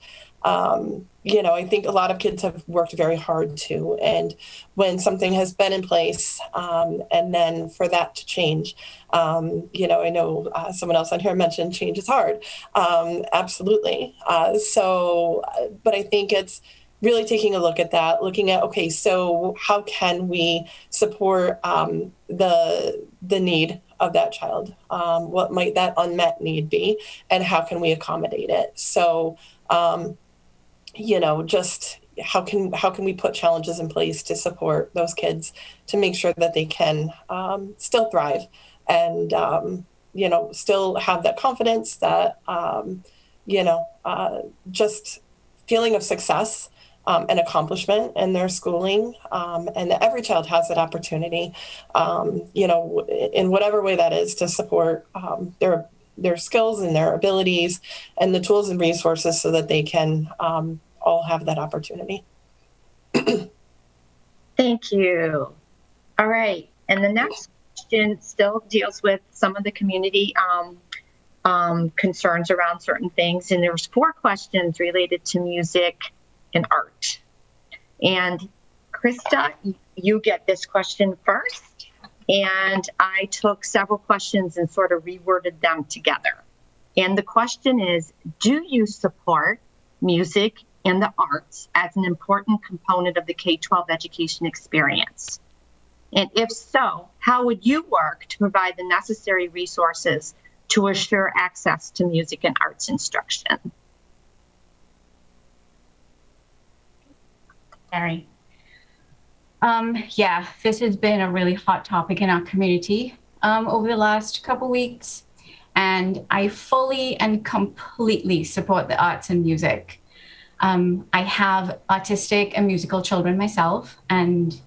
you know, I think a lot of kids have worked very hard too. And when something has been in place and then for that to change, you know, I know someone else on here mentioned change is hard. Absolutely. So, but I think it's really taking a look at that, looking at, okay, so how can we support the need of that child? What might that unmet need be, and how can we accommodate it? So, you know, just how can we put challenges in place to support those kids to make sure that they can still thrive and, you know, still have that confidence, that, you know, just feeling of success and accomplishment in their schooling, and that every child has that opportunity, you know, in whatever way that is, to support their skills and their abilities and the tools and resources so that they can all have that opportunity. Thank you. All right. And the next question still deals with some of the community concerns around certain things. And there's 4 questions related to music and art. And Krista, you get this question first. And I took several questions and sort of reworded them together. And the question is, do you support music and the arts as an important component of the K-12 education experience? And if so, how would you work to provide the necessary resources to assure access to music and arts instruction? Sorry. Yeah, this has been a really hot topic in our community over the last couple weeks, and I fully and completely support the arts and music. I have autistic and musical children myself, and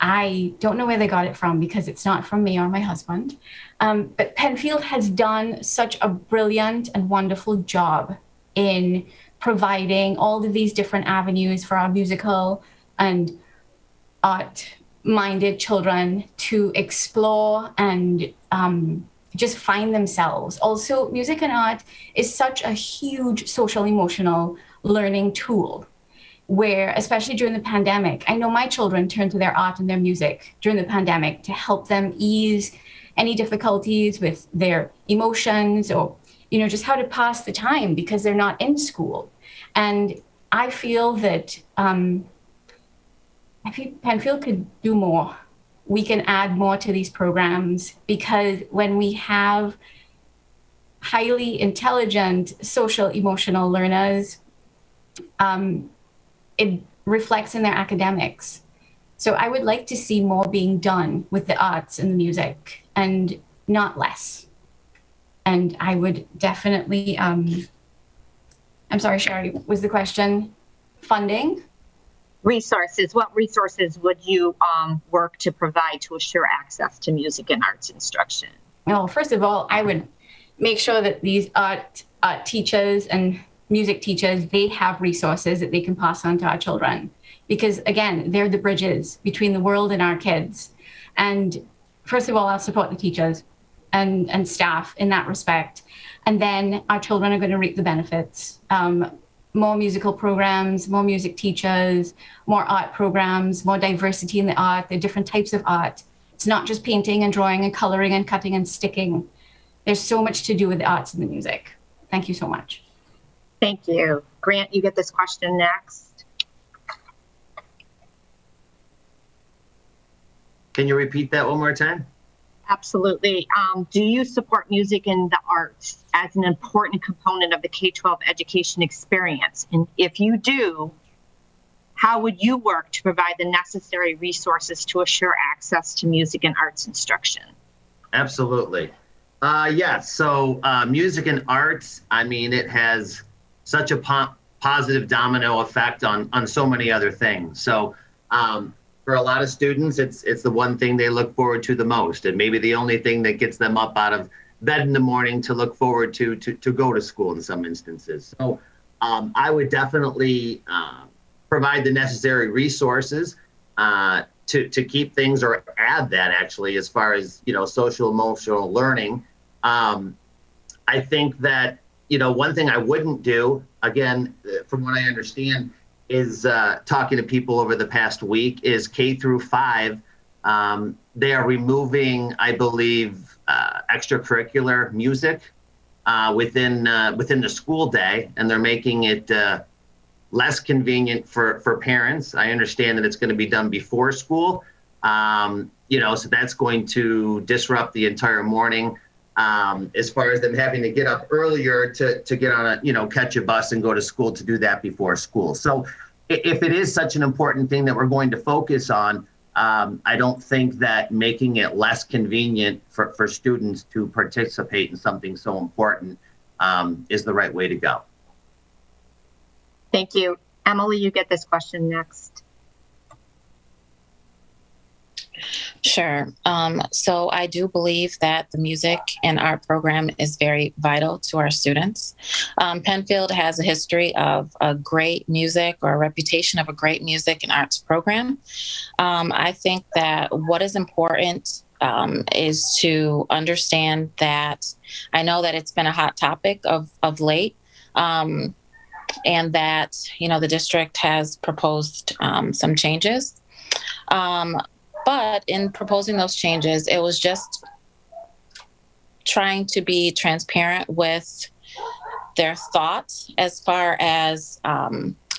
I don't know where they got it from because it's not from me or my husband, but Penfield has done such a brilliant and wonderful job in providing all of these different avenues for our musical and art-minded children to explore and just find themselves. Also, music and art is such a huge social-emotional learning tool, where, especially during the pandemic, I know my children turned to their art and their music during the pandemic to help them ease any difficulties with their emotions or, you know, just how to pass the time because they're not in school. And I feel that I think Penfield could do more. We can add more to these programs, because when we have highly intelligent social emotional learners, it reflects in their academics. So I would like to see more being done with the arts and the music, and not less. And I would definitely, I'm sorry, Sherry, was the question funding? Resources. What resources would you work to provide to assure access to music and arts instruction? Well, first of all, I would make sure that these art teachers and music teachers, they have resources that they can pass on to our children, because again, they're the bridges between the world and our kids. And first of all, I'll support the teachers and staff in that respect. And then our children are going to reap the benefits. More musical programs, more music teachers, more art programs, more diversity in the art. There are different types of art. It's not just painting and drawing and coloring and cutting and sticking. There's so much to do with the arts and the music. Thank you so much. Thank you. Grant, you get this question next. Can you repeat that one more time? Absolutely. Do you support music and the arts as an important component of the K-12 education experience? And if you do, how would you work to provide the necessary resources to assure access to music and arts instruction? Absolutely. Yes. So music and arts, I mean, it has such a positive domino effect on so many other things. So for a lot of students, it's the one thing they look forward to the most, and maybe the only thing that gets them up out of bed in the morning to look forward to go to school in some instances. So I would definitely provide the necessary resources to keep things, or add that actually, as far as, you know, social emotional learning. I think that, you know, one thing I wouldn't do, again, from what I understand, is talking to people over the past week, is K-5. They are removing, I believe, extracurricular music within the school day, and they're making it less convenient for parents. I understand that it's going to be done before school, you know, so that's going to disrupt the entire morning. As far as them having to get up earlier to get on a, you know, catch a bus and go to school to do that before school. So if it is such an important thing that we're going to focus on, I don't think that making it less convenient for students to participate in something so important is the right way to go. Thank you. Emily, you get this question next. Sure. So I do believe that the music and art program is very vital to our students. Penfield has a history of a great music, or a reputation of a great music and arts program. I think that what is important is to understand that, I know that it's been a hot topic of late, and that, you know, the district has proposed some changes. But in proposing those changes, it was just trying to be transparent with their thoughts as far as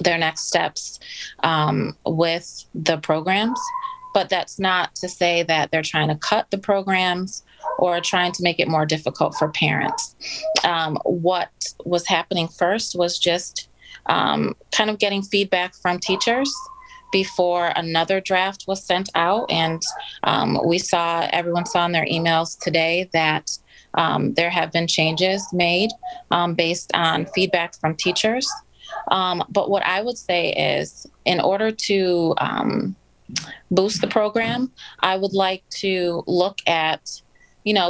their next steps with the programs. But that's not to say that they're trying to cut the programs or trying to make it more difficult for parents. What was happening first was just kind of getting feedback from teachers before another draft was sent out. And everyone saw in their emails today that there have been changes made based on feedback from teachers. But what I would say is, in order to boost the program, I would like to look at,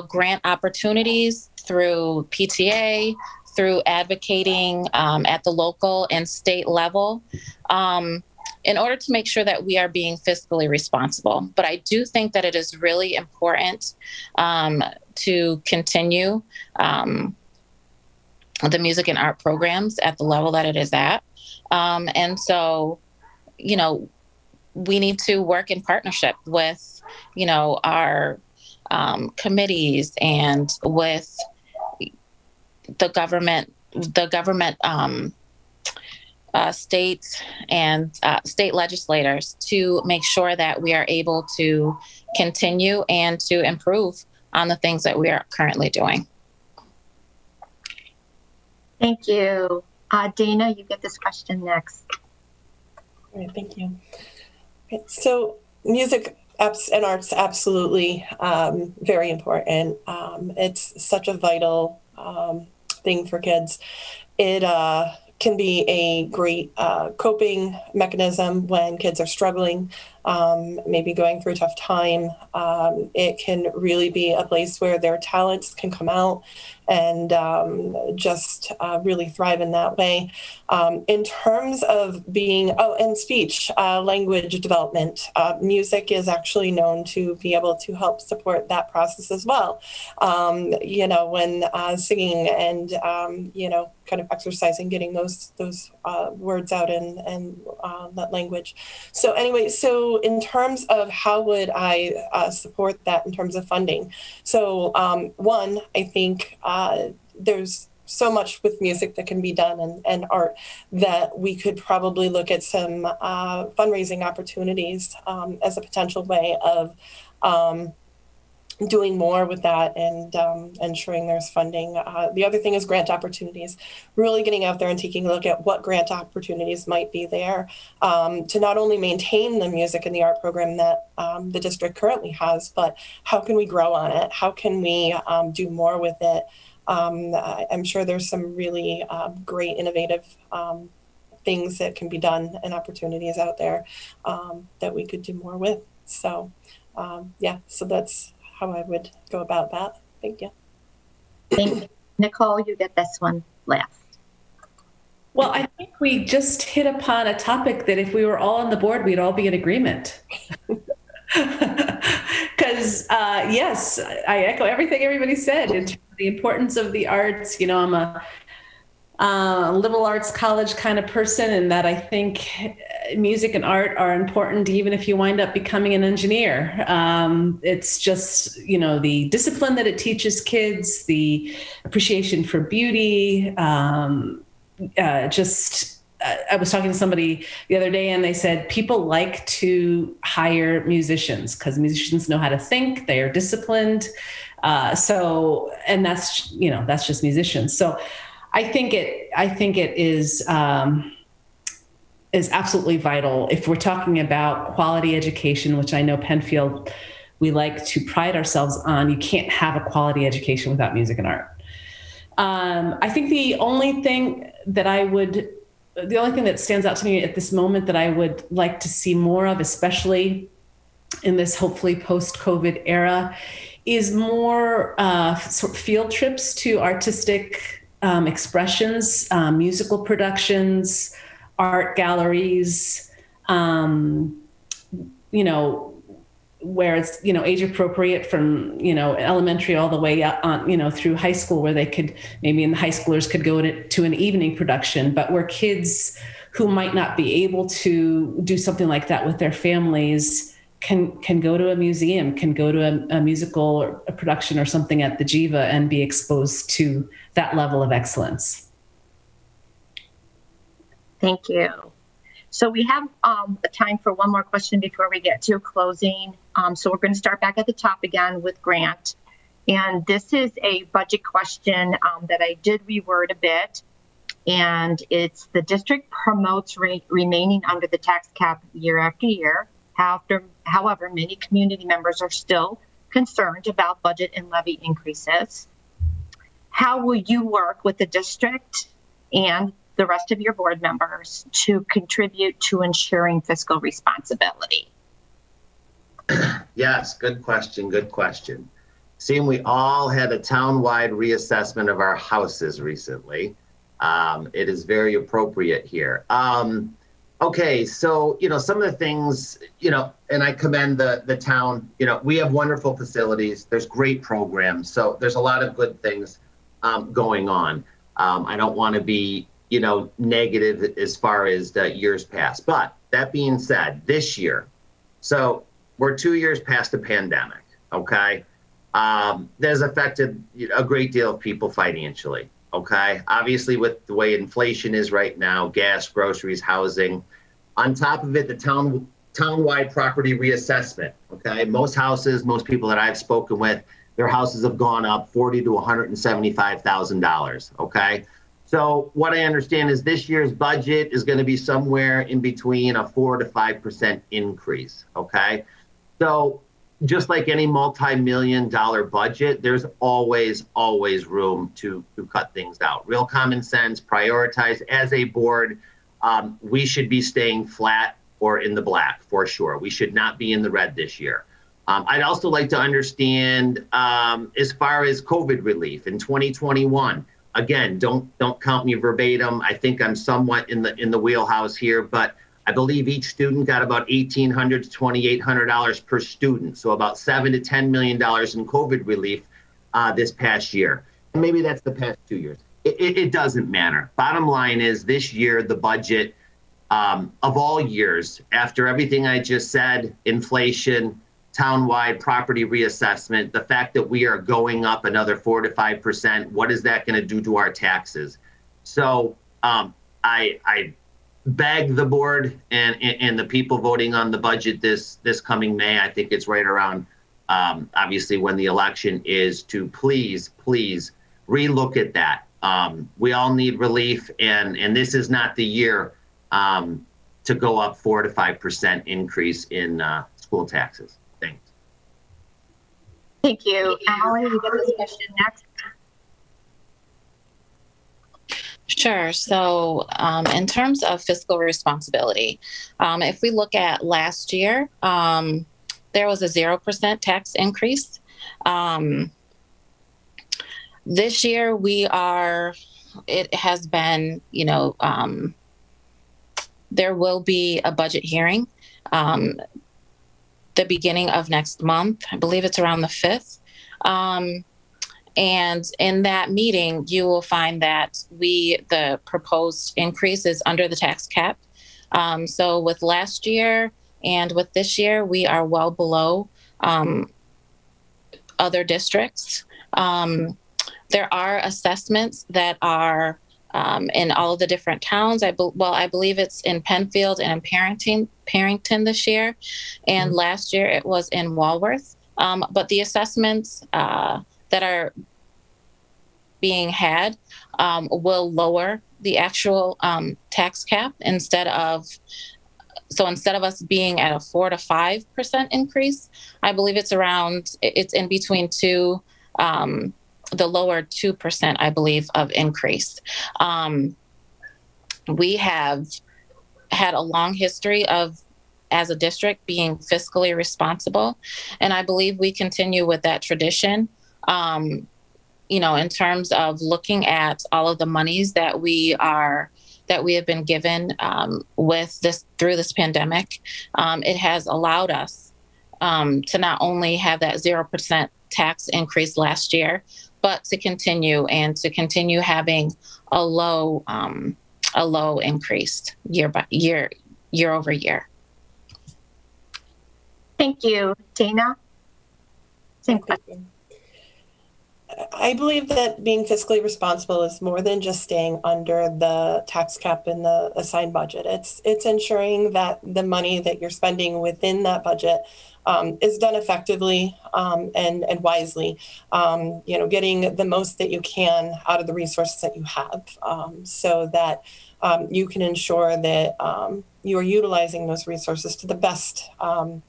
grant opportunities through PTA, through advocating at the local and state level, in order to make sure that we are being fiscally responsible. But I do think that it is really important to continue the music and art programs at the level that it is at. And so, we need to work in partnership with, our committees and with the government, states and state legislators, to make sure that we are able to continue and to improve on the things that we are currently doing. Thank you. Dana, you get this question next. All right, thank you. So music and arts, absolutely very important. It's such a vital thing for kids. It can be a great coping mechanism when kids are struggling, maybe going through a tough time. It can really be a place where their talents can come out and just really thrive in that way. In terms of being, and speech, language development, music is actually known to be able to help support that process as well. When singing and, kind of exercising, getting those words out and that language. So anyway, so in terms of how would I support that in terms of funding? So one, I think there's so much with music that can be done and art that we could probably look at some fundraising opportunities as a potential way of doing more with that and ensuring there's funding. The other thing is grant opportunities, really getting out there and taking a look at what grant opportunities might be there to not only maintain the music and the art program that the district currently has, but how can we grow on it? How can we do more with it? I'm sure there's some really great innovative things that can be done and opportunities out there that we could do more with. So so that's how I would go about that. Thank you. Thank you. Nicole, you get this one last. Well, I think we just hit upon a topic that if we were all on the board, we'd all be in agreement. Because yes, I echo everything everybody said in terms of the importance of the arts. I'm a liberal arts college kind of person, and that I think music and art are important even if you wind up becoming an engineer. It's just, the discipline that it teaches kids, the appreciation for beauty, I was talking to somebody the other day and they said people like to hire musicians because musicians know how to think, they are disciplined. And that's, that's just musicians. So I think it is absolutely vital if we're talking about quality education, which I know Penfield, we like to pride ourselves on. You can't have a quality education without music and art. I think the only thing that stands out to me at this moment that I would like to see more of, especially in this hopefully post-COVID era, is more sort of field trips to artistic expressions, musical productions, art galleries, where it's, age appropriate from, elementary all the way up on, through high school, where they could, maybe in the high schoolers could go to an evening production, but where kids who might not be able to do something like that with their families can go to a museum, can go to a musical or a production or something at the Jiva and be exposed to that level of excellence. Thank you. So we have time for one more question before we get to closing. So we're going to start back at the top again with Grant. And this is a budget question that I did reword a bit. And it's the district promotes remaining under the tax cap year after year. However, many community members are still concerned about budget and levy increases. How will you work with the district and the rest of your board members to contribute to ensuring fiscal responsibility? Yes, good question, good question. Seeing we all had a town-wide reassessment of our houses recently, it is very appropriate here. Okay, so, you know, some of the things, you know, and I commend the town, you know, we have wonderful facilities, there's great programs, so there's a lot of good things going on. I don't want to be, you know, negative as far as the years past, but that being said, this year, so we're 2 years past the pandemic, okay? That has affected a great deal of people financially, okay? Obviously, with the way inflation is right now, gas, groceries, housing. On top of it, the town-wide property reassessment, okay? Most houses, most people that I've spoken with, their houses have gone up $40,000 to $175,000, okay? So what I understand is this year's budget is going to be somewhere in between a 4 to 5% increase, okay? So just like any multi-million dollar budget, there's always room to cut things out. Real common sense, prioritize. As a board, we should be staying flat or in the black for sure. We should not be in the red this year. I'd also like to understand as far as COVID relief in 2021, again, don't count me verbatim. I think I'm somewhat in the wheelhouse here, but I believe each student got about $1,800 to $2,800 per student, so about $7 to $10 million in COVID relief this past year. And maybe that's the past 2 years. It doesn't matter. Bottom line is this year, the budget of all years, after everything I just said, inflation, town-wide property reassessment, the fact that we are going up another 4 to 5%, what is that going to do to our taxes? So I beg the board and the people voting on the budget this coming May, I think it's right around, obviously, when the election is, to please, please relook at that. We all need relief, and this is not the year to go up 4 to 5% increase in school taxes. Thank you. Allie, you got this question next. Sure. So in terms of fiscal responsibility, if we look at last year, there was a 0% tax increase. This year it has been, you know, there will be a budget hearing. The beginning of next month. I believe it's around the 5th. And in that meeting, you will find that the proposed increase is under the tax cap. So with last year and with this year, we are well below other districts. There are assessments that are in all of the different towns. I believe it's in Penfield and in Parrington this year, and last year it was in Walworth. But the assessments that are being had will lower the actual tax cap instead of us being at a 4 to 5% increase, I believe it's in between two. The lower 2%, I believe, of increase. We have had a long history of, as a district, being fiscally responsible, and I believe we continue with that tradition, you know, in terms of looking at all of the monies that we have been given through this pandemic. It has allowed us to not only have that 0% tax increase last year, but to continue having a low increase year over year. Thank you, Dana. Same question. I believe that being fiscally responsible is more than just staying under the tax cap and the assigned budget. It's ensuring that the money that you're spending within that budget is done effectively and wisely. Getting the most that you can out of the resources that you have, so that you can ensure that you are utilizing those resources to the best of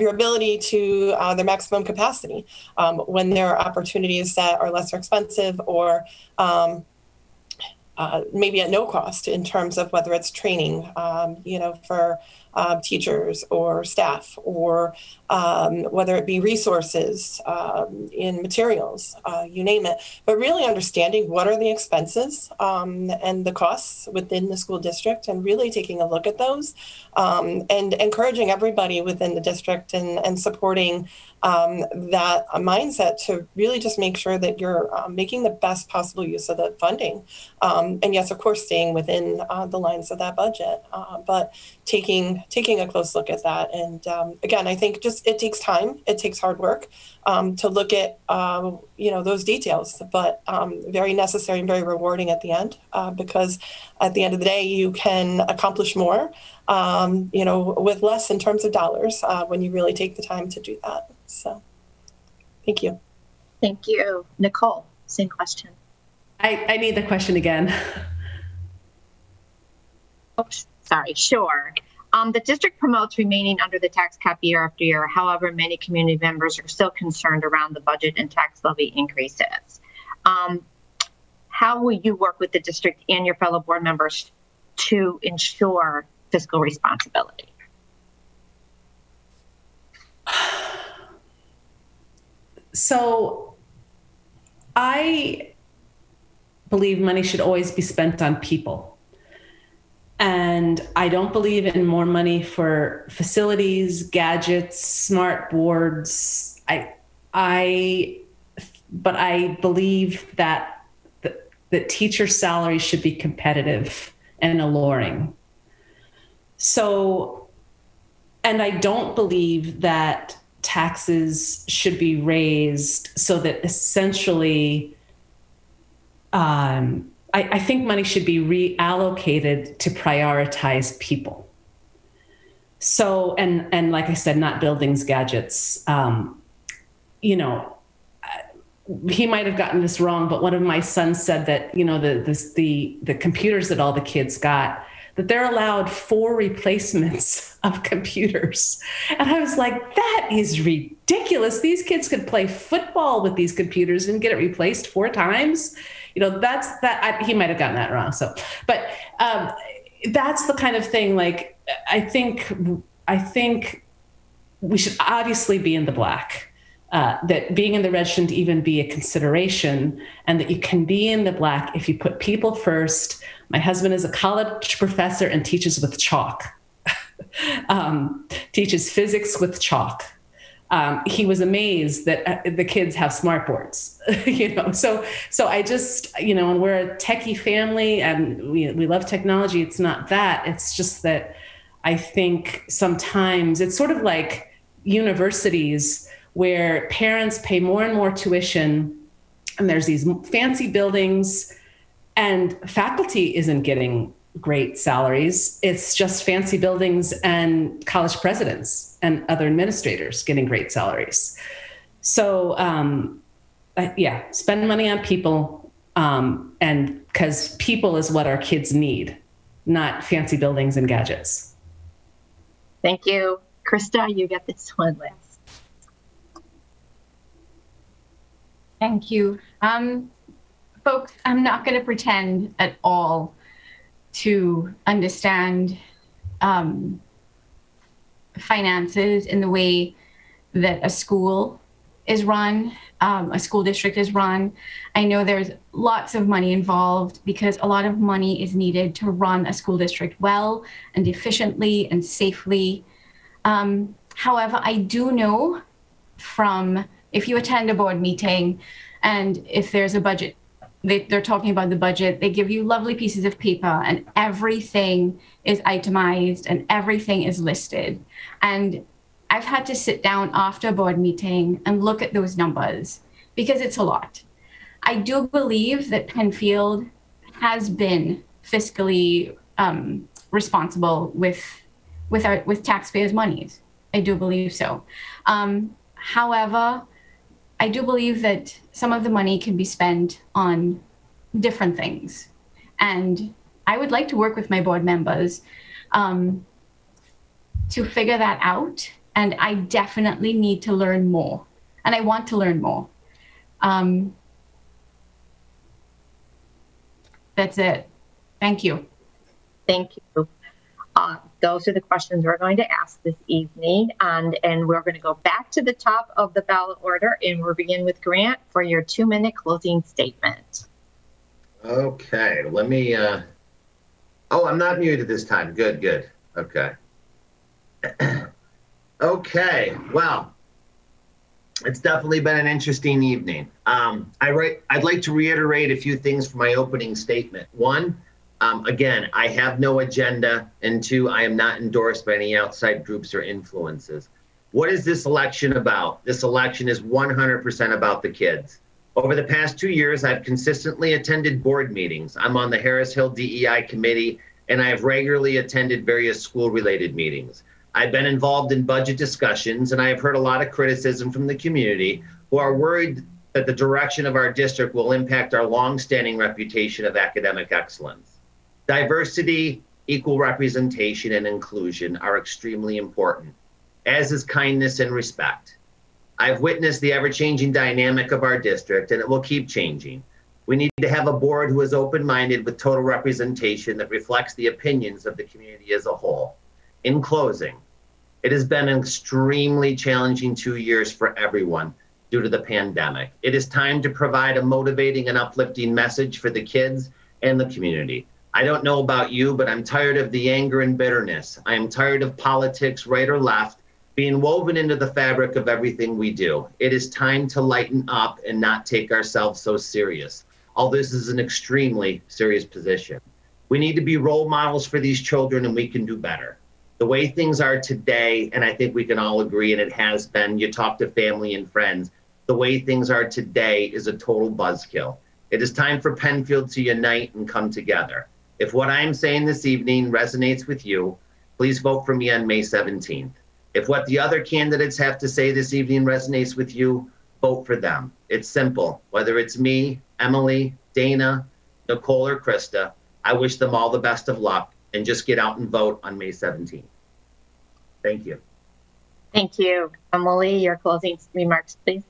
your ability to their maximum capacity. When there are opportunities that are lesser expensive or maybe at no cost, in terms of whether it's training, for teachers or staff, or whether it be resources in materials, you name it. But really understanding what are the expenses and the costs within the school district, and really taking a look at those, and encouraging everybody within the district and supporting that mindset to really just make sure that you're making the best possible use of the funding. And yes, of course, staying within the lines of that budget, but taking a close look at that. And again, I think just it takes time, it takes hard work to look at those details, but very necessary and very rewarding at the end, because at the end of the day, you can accomplish more, with less in terms of dollars when you really take the time to do that. So, thank you. Thank you. Nicole, same question. I need the question again. Oops, sorry, sure. The district promotes remaining under the tax cap year after year. However, many community members are still concerned around the budget and tax levy increases. How will you work with the district and your fellow board members to ensure fiscal responsibility? So I believe money should always be spent on people. And I don't believe in more money for facilities, gadgets, smart boards. But I believe that the teacher salaries should be competitive and alluring. So, and I don't believe that taxes should be raised so that essentially, I think money should be reallocated to prioritize people. So, and like I said, not buildings, gadgets. He might have gotten this wrong, but one of my sons said that the computers that all the kids got, that they're allowed 4 replacements of computers. And I was like, that is ridiculous. These kids could play football with these computers and get it replaced 4 times. He might've gotten that wrong. So, but that's the kind of thing, like, I think we should obviously be in the black. That being in the red shouldn't even be a consideration, and that you can be in the black if you put people first. My husband is a college professor and teaches with chalk, teaches physics with chalk. He was amazed that the kids have smartboards, So I just, and we're a techie family and we love technology. It's not that. It's just that I think sometimes it's sort of like universities, where parents pay more and more tuition and there's these fancy buildings and faculty isn't getting great salaries. It's just fancy buildings and college presidents and other administrators getting great salaries. So spend money on people, and because people is what our kids need, not fancy buildings and gadgets. Thank you. Krista, you get this one last. Thank you. Folks, I'm not going to pretend at all to understand finances in the way that a school is run, a school district is run. I know there's lots of money involved because a lot of money is needed to run a school district well and efficiently and safely. However, I do know from if you attend a board meeting and if there's a budget, they're talking about the budget, they give you lovely pieces of paper and everything is itemized and everything is listed. And I've had to sit down after a board meeting and look at those numbers because it's a lot. I do believe that Penfield has been fiscally responsible with taxpayers' monies. I do believe so. However, I do believe that some of the money can be spent on different things. And I would like to work with my board members to figure that out. And I definitely need to learn more. And I want to learn more. That's it. Thank you. Thank you. Those are the questions we're going to ask this evening. And we're going to go back to the top of the ballot order, and we'll begin with Grant for your 2-minute closing statement. Okay, let me, oh, I'm not muted this time. Good, good. Okay. Okay, well, it's definitely been an interesting evening. I'd like to reiterate a few things from my opening statement. One, again, I have no agenda, and two, I am not endorsed by any outside groups or influences. What is this election about? This election is 100% about the kids. Over the past 2 years, I've consistently attended board meetings. I'm on the Harris Hill DEI committee, and I've regularly attended various school-related meetings. I've been involved in budget discussions, and I have heard a lot of criticism from the community who are worried that the direction of our district will impact our long-standing reputation of academic excellence. Diversity, equal representation, and inclusion are extremely important, as is kindness and respect. I've witnessed the ever-changing dynamic of our district, and it will keep changing. We need to have a board who is open-minded with total representation that reflects the opinions of the community as a whole. In closing, it has been an extremely challenging 2 years for everyone due to the pandemic. It is time to provide a motivating and uplifting message for the kids and the community. I don't know about you, but I'm tired of the anger and bitterness. I am tired of politics, right or left, being woven into the fabric of everything we do. It is time to lighten up and not take ourselves so serious. All this is an extremely serious position. We need to be role models for these children, and we can do better. The way things are today, and I think we can all agree, and it has been, you talk to family and friends, the way things are today is a total buzzkill. It is time for Penfield to unite and come together. If what I'm saying this evening resonates with you, please vote for me on May 17th. If what the other candidates have to say this evening resonates with you, vote for them. It's simple. Whether it's me, Emily, Dana, Nicole, or Krista, I wish them all the best of luck, and just get out and vote on May 17th. Thank you. Thank you. Emily, your closing remarks, please.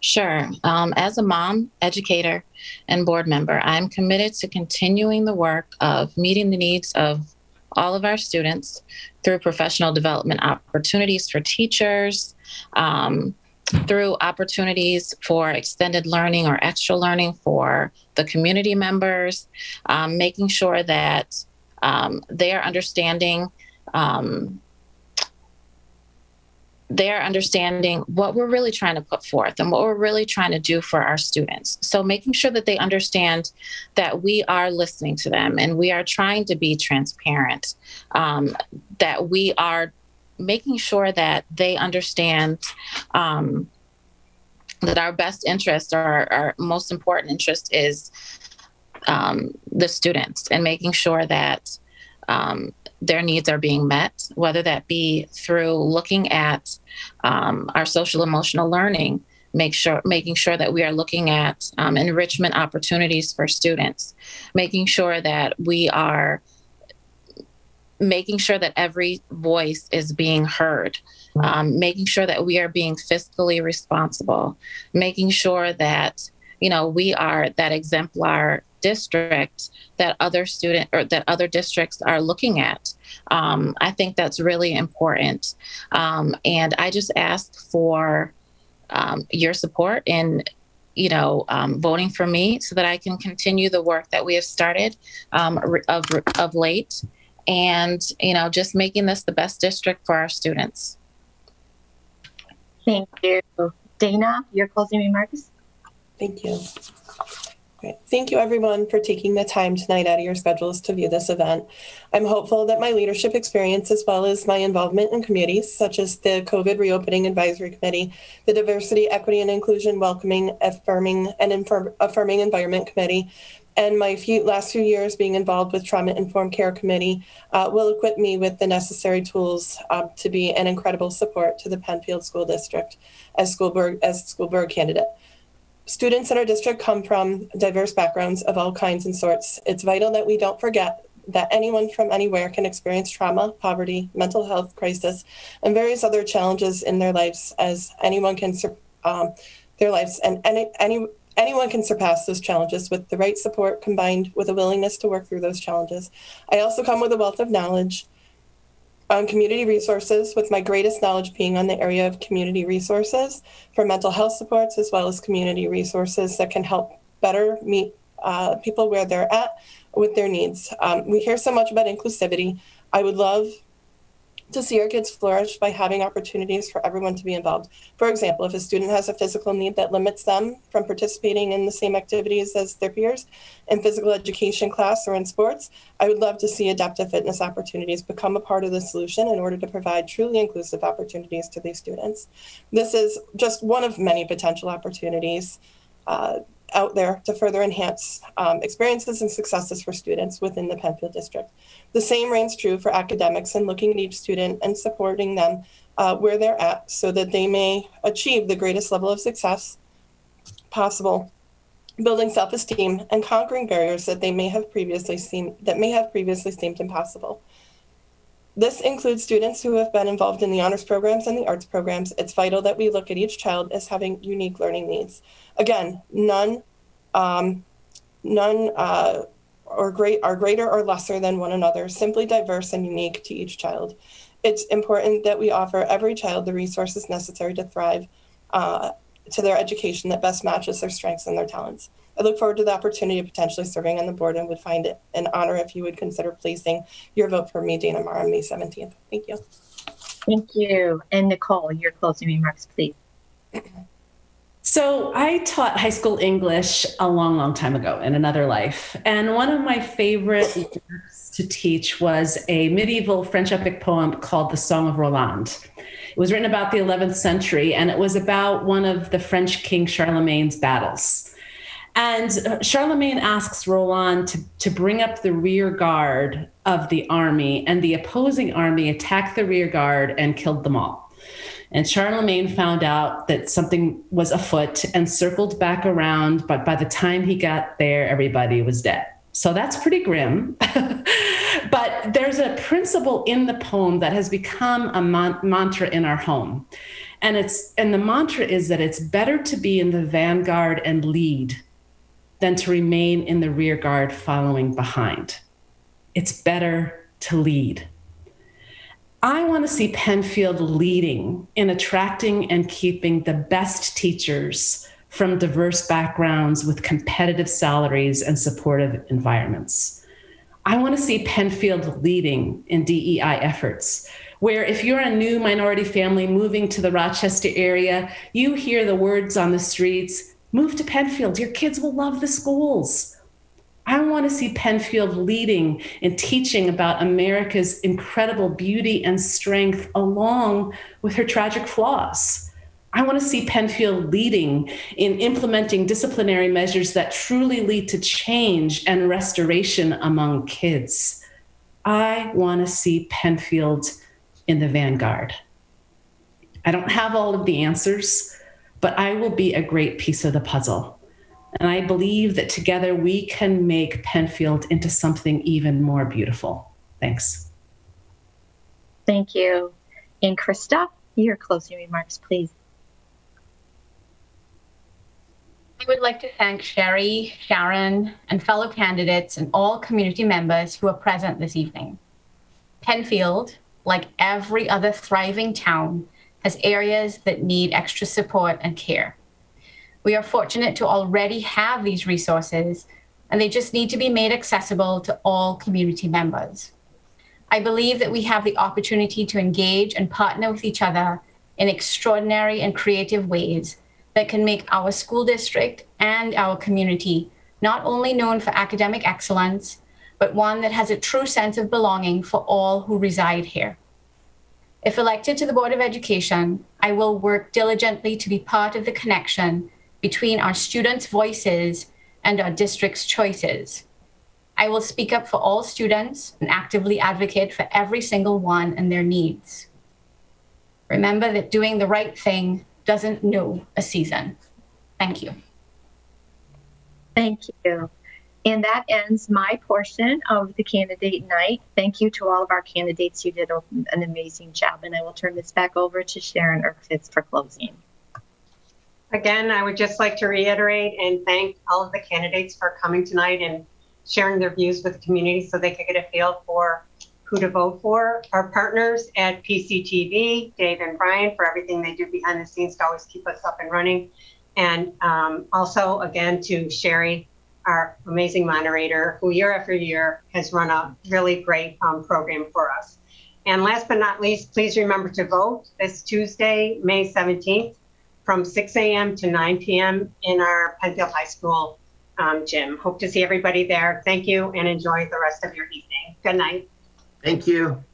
Sure. As a mom, educator, and board member, I'm committed to continuing the work of meeting the needs of all of our students through professional development opportunities for teachers, through opportunities for extended learning or extra learning for the community members, making sure that they are understanding what we're really trying to put forth and what we're really trying to do for our students. So making sure that they understand that we are listening to them and we are trying to be transparent, that we are making sure that they understand that our best interest, our most important interest is the students, and making sure that their needs are being met, whether that be through looking at our social emotional learning, making sure that we are looking at enrichment opportunities for students, making sure that we are making sure that every voice is being heard, making sure that we are being fiscally responsible, making sure that, you know, we are that exemplar district that other districts are looking at. I think that's really important. And I just ask for your support in, you know, voting for me so that I can continue the work that we have started of late, and, you know, just making this the best district for our students. Thank you. Dana, your closing remarks? Thank you. Great. Thank you everyone for taking the time tonight out of your schedules to view this event. I'm hopeful that my leadership experience, as well as my involvement in committees such as the COVID Reopening Advisory Committee, the Diversity, Equity and Inclusion Welcoming, Affirming and Affirming Environment Committee, and my last few years being involved with Trauma Informed Care Committee will equip me with the necessary tools to be an incredible support to the Penfield School District as school board candidate. Students in our district come from diverse backgrounds of all kinds and sorts. It's vital that we don't forget that anyone from anywhere can experience trauma, poverty, mental health crisis, and various other challenges in their lives, as anyone can anyone can surpass those challenges with the right support combined with a willingness to work through those challenges. I also come with a wealth of knowledge on community resources, with my greatest knowledge being on the area of community resources for mental health supports, as well as community resources that can help better meet people where they're at with their needs. We hear so much about inclusivity. I would love to see our kids flourish by having opportunities for everyone to be involved. For example, if a student has a physical need that limits them from participating in the same activities as their peers in physical education class or in sports, I would love to see adaptive fitness opportunities become a part of the solution in order to provide truly inclusive opportunities to these students. This is just one of many potential opportunities out there to further enhance experiences and successes for students within the Penfield District. The same reigns true for academics, and looking at each student and supporting them where they're at so that they may achieve the greatest level of success possible, building self-esteem and conquering barriers that may have previously seemed impossible. This includes students who have been involved in the honors programs and the arts programs. It's vital that we look at each child as having unique learning needs. Again, none are greater or lesser than one another, simply diverse and unique to each child. It's important that we offer every child the resources necessary to thrive to their education that best matches their strengths and their talents. I look forward to the opportunity of potentially serving on the board, and would find it an honor if you would consider placing your vote for me, Dana Marrer, on May 17th. Thank you. Thank you. And Nicole, your closing remarks, please. So I taught high school English a long, long time ago in another life. And one of my favorite works to teach was a medieval French epic poem called The Song of Roland. It was written about the 11th century, and it was about one of the French king Charlemagne's battles. And Charlemagne asks Roland to bring up the rear guard of the army, and the opposing army attacked the rear guard and killed them all. And Charlemagne found out that something was afoot and circled back around, but by the time he got there, everybody was dead. So that's pretty grim. But there's a principle in the poem that has become a mantra in our home. And the mantra is that it's better to be in the vanguard and lead than to remain in the rear guard following behind. It's better to lead. I want to see Penfield leading in attracting and keeping the best teachers from diverse backgrounds with competitive salaries and supportive environments. I want to see Penfield leading in DEI efforts, where if you're a new minority family moving to the Rochester area, you hear the words on the streets, "Move to Penfield, your kids will love the schools." I want to see Penfield leading and teaching about America's incredible beauty and strength along with her tragic flaws. I want to see Penfield leading in implementing disciplinary measures that truly lead to change and restoration among kids. I want to see Penfield in the vanguard. I don't have all of the answers, but I will be a great piece of the puzzle. And I believe that together we can make Penfield into something even more beautiful. Thanks. Thank you. And Krista, your closing remarks, please. I would like to thank Sherry, Sharon, and fellow candidates and all community members who are present this evening. Penfield, like every other thriving town, has areas that need extra support and care. We are fortunate to already have these resources, and they just need to be made accessible to all community members. I believe that we have the opportunity to engage and partner with each other in extraordinary and creative ways that can make our school district and our community not only known for academic excellence, but one that has a true sense of belonging for all who reside here. If elected to the Board of Education, I will work diligently to be part of the connection between our students' voices and our district's choices. I will speak up for all students and actively advocate for every single one and their needs. Remember that doing the right thing doesn't know a season. Thank you. Thank you. And that ends my portion of the candidate night. Thank you to all of our candidates. You did an amazing job. And I will turn this back over to Sharon Erkvitz for closing. Again, I would just like to reiterate and thank all of the candidates for coming tonight and sharing their views with the community so they could get a feel for who to vote for. Our partners at PCTV, Dave and Brian, for everything they do behind the scenes to always keep us up and running. And also, again, to Sherry, our amazing moderator, who year after year has run a really great program for us. And last but not least, please remember to vote this Tuesday, May 17th, from 6 a.m. to 9 p.m. in our Penfield High School gym. Hope to see everybody there. Thank you and enjoy the rest of your evening. Good night. Thank you.